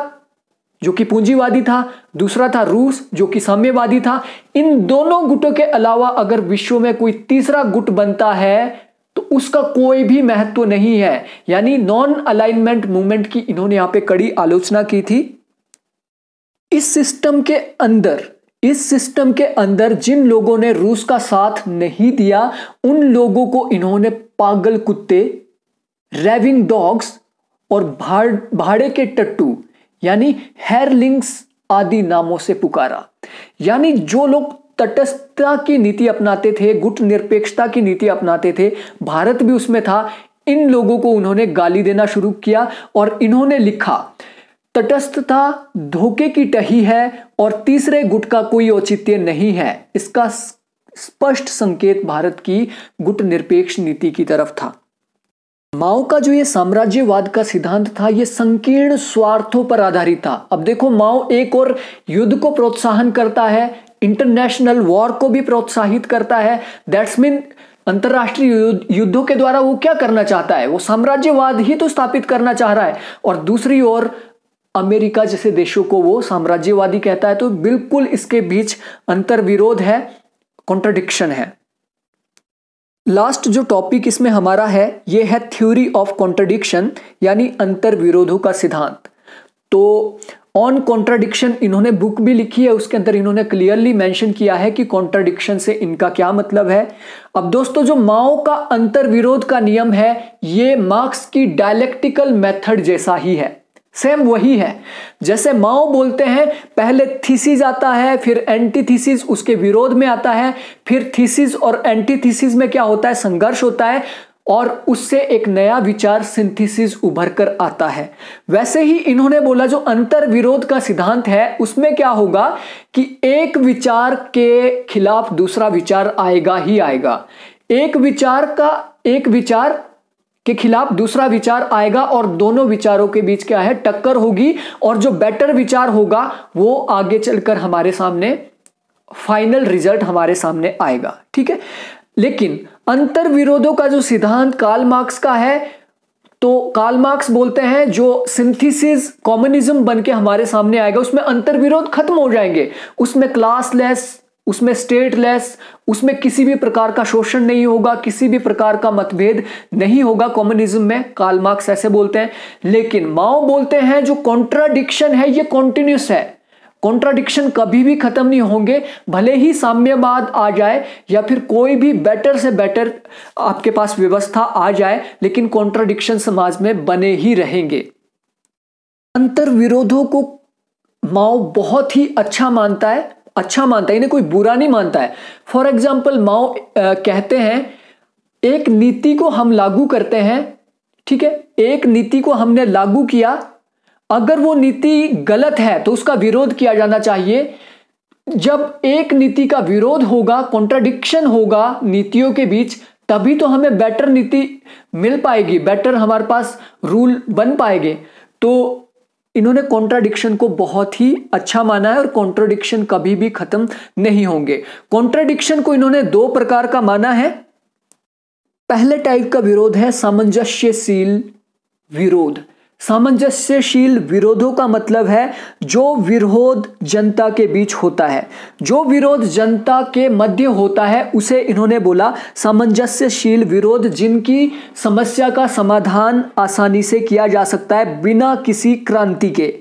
जो कि पूंजीवादी था, दूसरा था रूस जो कि साम्यवादी था। इन दोनों गुटों के अलावा अगर विश्व में कोई तीसरा गुट बनता है तो उसका कोई भी महत्व नहीं है। यानी नॉन अलाइनमेंट मूवमेंट की इन्होंने यहां पे कड़ी आलोचना की थी। इस सिस्टम के अंदर, इस सिस्टम के अंदर जिन लोगों ने रूस का साथ नहीं दिया उन लोगों को इन्होंने पागल कुत्ते, रेविंग डॉग्स और भाड़े के टट्टू यानी हेयरलिंग्स आदि नामों से पुकारा। यानी जो लोग तटस्थता की नीति अपनाते थे, गुट निरपेक्षता की नीति अपनाते थे, भारत भी उसमें था, इन लोगों को उन्होंने गाली देना शुरू किया और इन्होंने लिखा तटस्थता धोखे की टही है और तीसरे गुट का कोई औचित्य नहीं है। इसका स्पष्ट संकेत भारत की गुट निरपेक्ष नीति की तरफ था। माओ का जो ये साम्राज्यवाद का सिद्धांत था ये संकीर्ण स्वार्थों पर आधारित था। अब देखो, माओ एक और युद्ध को प्रोत्साहन करता है, इंटरनेशनल वॉर को भी प्रोत्साहित करता है। दैट्स मीन अंतरराष्ट्रीय युद्धों के द्वारा वो क्या करना चाहता है, वो साम्राज्यवाद ही तो स्थापित करना चाह रहा है। और दूसरी ओर अमेरिका जैसे देशों को वो साम्राज्यवादी कहता है। तो बिल्कुल इसके बीच अंतर्विरोध है, कॉन्ट्रडिक्शन है। लास्ट जो टॉपिक इसमें हमारा है ये है थ्योरी ऑफ कॉन्ट्रडिक्शन यानी अंतर्विरोधों का सिद्धांत। तो ऑन कॉन्ट्रडिक्शन इन्होंने बुक भी लिखी है, उसके अंदर इन्होंने क्लियरली मेंशन किया है कि कॉन्ट्रडिक्शन से इनका क्या मतलब है। अब दोस्तों, जो माओ का अंतर्विरोध का नियम है ये मार्क्स की डायलेक्टिकल मेथड जैसा ही है, सेम वही है। जैसे माओ बोलते हैं पहले थीसिस आता है, फिर एंटीथीसिस उसके विरोध में आता है, फिर थीसिस और एंटीथीसिस में क्या होता है, संघर्ष होता है और उससे एक नया विचार सिंथेसिस उभर कर आता है। वैसे ही इन्होंने बोला जो अंतर्विरोध का सिद्धांत है उसमें क्या होगा कि एक विचार के खिलाफ दूसरा विचार आएगा ही आएगा, एक विचार के खिलाफ दूसरा विचार आएगा और दोनों विचारों के बीच क्या है, टक्कर होगी और जो बेटर विचार होगा वो आगे चलकर हमारे सामने फाइनल रिजल्ट हमारे सामने आएगा। ठीक है, लेकिन अंतर्विरोधों का जो सिद्धांत कार्ल मार्क्स का है तो कार्ल मार्क्स बोलते हैं जो सिंथेसिस कम्युनिज्म बनके हमारे सामने आएगा उसमें अंतर्विरोध खत्म हो जाएंगे, उसमें क्लासलेस, उसमें स्टेटलेस, उसमें किसी भी प्रकार का शोषण नहीं होगा, किसी भी प्रकार का मतभेद नहीं होगा कम्युनिज्म में। कार्ल मार्क्स ऐसे बोलते हैं। लेकिन माओ बोलते हैं जो कॉन्ट्राडिक्शन है ये कॉन्टिन्यूस है, कॉन्ट्राडिक्शन कभी भी खत्म नहीं होंगे, भले ही साम्यवाद आ जाए या फिर कोई भी बेटर से बेटर आपके पास व्यवस्था आ जाए, लेकिन कॉन्ट्राडिक्शन समाज में बने ही रहेंगे। अंतर्विरोधों को माओ बहुत ही अच्छा मानता है, इन्हें कोई बुरा नहीं मानता है। फॉर एग्जाम्पल माओ कहते हैं एक नीति को हम लागू करते हैं, ठीक है, एक नीति को हमने लागू किया, अगर वो नीति गलत है तो उसका विरोध किया जाना चाहिए। जब एक नीति का विरोध होगा, कॉन्ट्राडिक्शन होगा नीतियों के बीच, तभी तो हमें बेटर नीति मिल पाएगी, बेटर हमारे पास रूल बन पाएंगे। तो इन्होंने कॉन्ट्राडिक्शन को बहुत ही अच्छा माना है और कॉन्ट्राडिक्शन कभी भी खत्म नहीं होंगे। कॉन्ट्राडिक्शन को इन्होंने दो प्रकार का माना है। पहले टाइप का विरोध है सामंजस्यशील विरोध। सामंजस्यशील विरोधों का मतलब है जो विरोध जनता के बीच होता है, जो विरोध जनता के मध्य होता है उसे इन्होंने बोला सामंजस्यशील विरोध, जिनकी समस्या का समाधान आसानी से किया जा सकता है बिना किसी क्रांति के।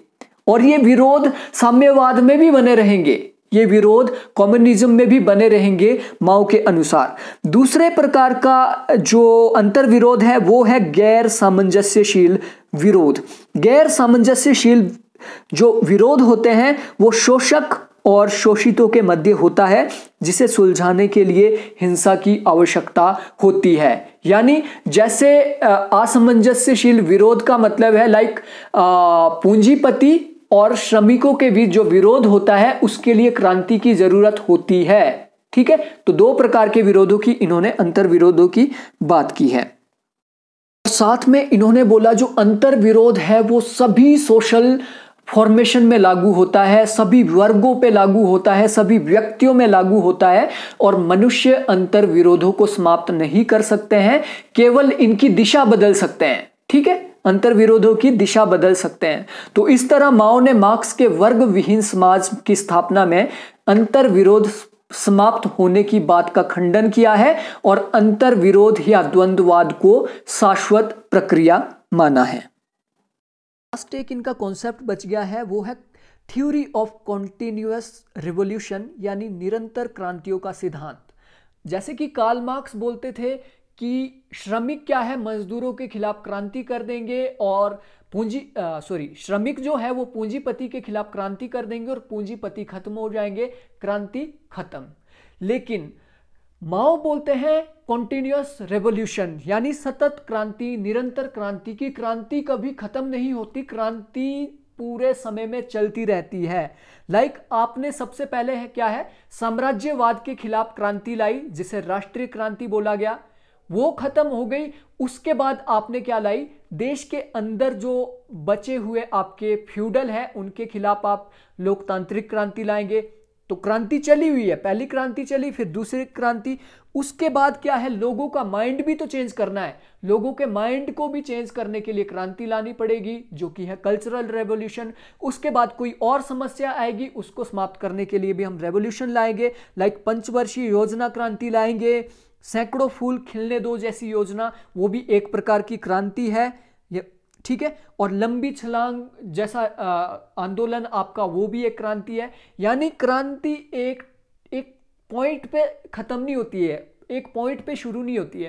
और ये विरोध साम्यवाद में भी बने रहेंगे, ये विरोध कम्युनिज्म में भी बने रहेंगे माओ के अनुसार। दूसरे प्रकार का जो अंतर्विरोध है वो है गैर सामंजस्यशील विरोध। गैर सामंजस्यशील जो विरोध होते हैं वो शोषक और शोषितों के मध्य होता है, जिसे सुलझाने के लिए हिंसा की आवश्यकता होती है। यानी जैसे असमंजस्यशील विरोध का मतलब है लाइक पूंजीपति और श्रमिकों के बीच जो विरोध होता है उसके लिए क्रांति की जरूरत होती है। ठीक है, तो दो प्रकार के विरोधों की इन्होंने अंतर्विरोधों की बात की है। साथ में इन्होंने बोला जो अंतर्विरोध है वो सभी सोशल फॉर्मेशन में लागू होता है, सभी वर्गों पे लागू होता है, सभी व्यक्तियों में लागू होता है और मनुष्य अंतर्विरोधों को समाप्त नहीं कर सकते हैं, केवल इनकी दिशा बदल सकते हैं। ठीक है, अंतर्विरोधों की दिशा बदल सकते हैं। तो इस तरह माओ ने मार्क्स के वर्ग विहीन समाज की स्थापना में अंतर्विरोध समाप्त होने की बात का खंडन किया है और अंतर्विरोध या द्वंद्ववाद को शाश्वत प्रक्रिया माना है। लास्ट एक इनका कॉन्सेप्ट बच गया है वो है थ्योरी ऑफ कॉन्टिन्यूस रिवोल्यूशन यानी निरंतर क्रांतियों का सिद्धांत। जैसे कि कार्ल मार्क्स बोलते थे कि श्रमिक क्या है, मजदूरों के खिलाफ क्रांति कर देंगे और श्रमिक जो है वो पूंजीपति के खिलाफ क्रांति कर देंगे और पूंजीपति खत्म हो जाएंगे, क्रांति खत्म। लेकिन माओ बोलते हैं कॉन्टिन्यूस रेवोल्यूशन यानी सतत क्रांति, निरंतर क्रांति की क्रांति कभी खत्म नहीं होती, क्रांति पूरे समय में चलती रहती है। आपने सबसे पहले है क्या है, साम्राज्यवाद के खिलाफ क्रांति लाई जिसे राष्ट्रीय क्रांति बोला गया, वो खत्म हो गई। उसके बाद आपने क्या लाई, देश के अंदर जो बचे हुए आपके फ्यूडल हैं उनके खिलाफ आप लोकतांत्रिक क्रांति लाएंगे। तो क्रांति चली हुई है, पहली क्रांति चली, फिर दूसरी क्रांति। उसके बाद क्या है, लोगों का माइंड भी तो चेंज करना है, लोगों के माइंड को भी चेंज करने के लिए क्रांति लानी पड़ेगी जो कि है कल्चरल रेवोल्यूशन। उसके बाद कोई और समस्या आएगी, उसको समाप्त करने के लिए भी हम रेवोल्यूशन लाएंगे, पंचवर्षीय योजना क्रांति लाएंगे, सैकड़ों फूल खिलने दो जैसी योजना, वो भी एक प्रकार की क्रांति है, ठीक है। और लंबी छलांग जैसा आंदोलन आपका, वो भी एक क्रांति है। यानी क्रांति एक पॉइंट पे खत्म नहीं होती है, एक पॉइंट पे शुरू नहीं होती है,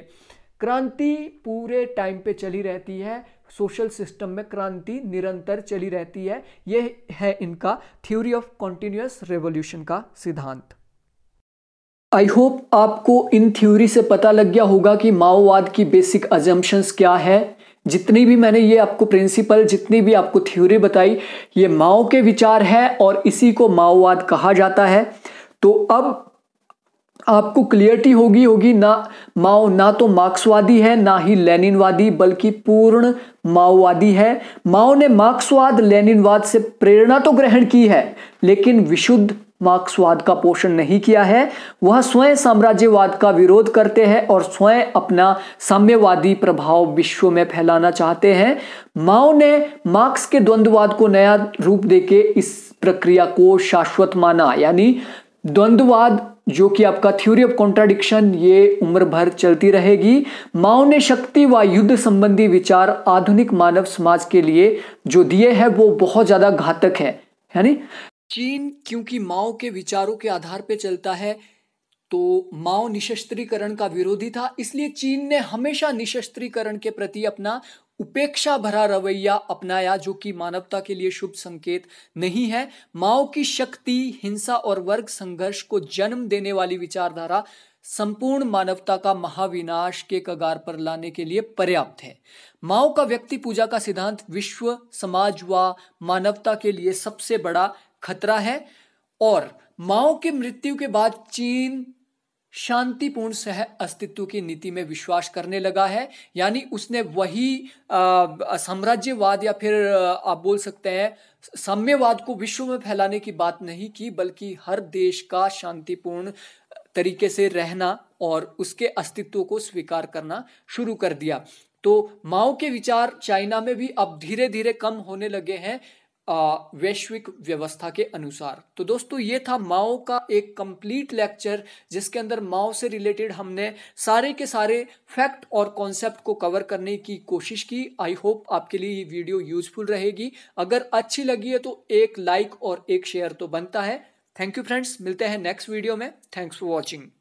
क्रांति पूरे टाइम पे चली रहती है। सोशल सिस्टम में क्रांति निरंतर चली रहती है। यह है इनका थ्योरी ऑफ कॉन्टिन्यूस रेवोल्यूशन का सिद्धांत। आई होप आपको इन थ्योरी से पता लग गया होगा कि माओवाद की बेसिक अजम्पशंस क्या है। जितनी भी मैंने ये आपको प्रिंसिपल, जितनी भी आपको थ्योरी बताई, ये माओ के विचार है और इसी को माओवाद कहा जाता है। तो अब आपको क्लियरिटी होगी ना माओ ना तो मार्क्सवादी है ना ही लेनिनवादी, बल्कि पूर्ण माओवादी है। माओ ने मार्क्सवाद लेनिनवाद से प्रेरणा तो ग्रहण की है लेकिन विशुद्ध मार्क्सवाद का पोषण नहीं किया है। वह स्वयं साम्राज्यवाद का विरोध करते हैं और स्वयं अपना साम्यवादी प्रभाव विश्व में फैलाना चाहते हैं। माओ ने मार्क्स के द्वंद्ववाद को नया रूप देके इस प्रक्रिया को शाश्वत माना। यानी द्वंद्ववाद जो कि आपका थ्योरी ऑफ कॉन्ट्राडिक्शन, ये उम्र भर चलती रहेगी। माओ ने शक्ति व युद्ध संबंधी विचार आधुनिक मानव समाज के लिए जो दिए हैं वो बहुत ज्यादा घातक है। यानी चीन क्योंकि माओ के विचारों के आधार पर चलता है, तो माओ निशस्त्रीकरण का विरोधी था, इसलिए चीन ने हमेशा निशस्त्रीकरण के प्रति अपना उपेक्षा भरा रवैया अपनाया जो कि मानवता के लिए शुभ संकेत नहीं है। माओ की शक्ति, हिंसा और वर्ग संघर्ष को जन्म देने वाली विचारधारा संपूर्ण मानवता का महाविनाश के कगार पर लाने के लिए पर्याप्त है। माओ का व्यक्ति पूजा का सिद्धांत विश्व, समाज व मानवता के लिए सबसे बड़ा खतरा है। और माओ के मृत्यु के बाद चीन शांतिपूर्ण सह अस्तित्व की नीति में विश्वास करने लगा है। यानी उसने वही साम्राज्यवाद या फिर आप बोल सकते हैं साम्यवाद को विश्व में फैलाने की बात नहीं की, बल्कि हर देश का शांतिपूर्ण तरीके से रहना और उसके अस्तित्व को स्वीकार करना शुरू कर दिया। तो माओ के विचार चाइना में भी अब धीरे धीरे कम होने लगे हैं वैश्विक व्यवस्था के अनुसार। तो दोस्तों, ये था माओ का एक कंप्लीट लेक्चर जिसके अंदर माओ से रिलेटेड हमने सारे के सारे फैक्ट और कॉन्सेप्ट को कवर करने की कोशिश की। आई होप आपके लिए ये वीडियो यूजफुल रहेगी। अगर अच्छी लगी है तो एक लाइक और एक शेयर तो बनता है। थैंक यू फ्रेंड्स, मिलते हैं नेक्स्ट वीडियो में। Thanks for watching.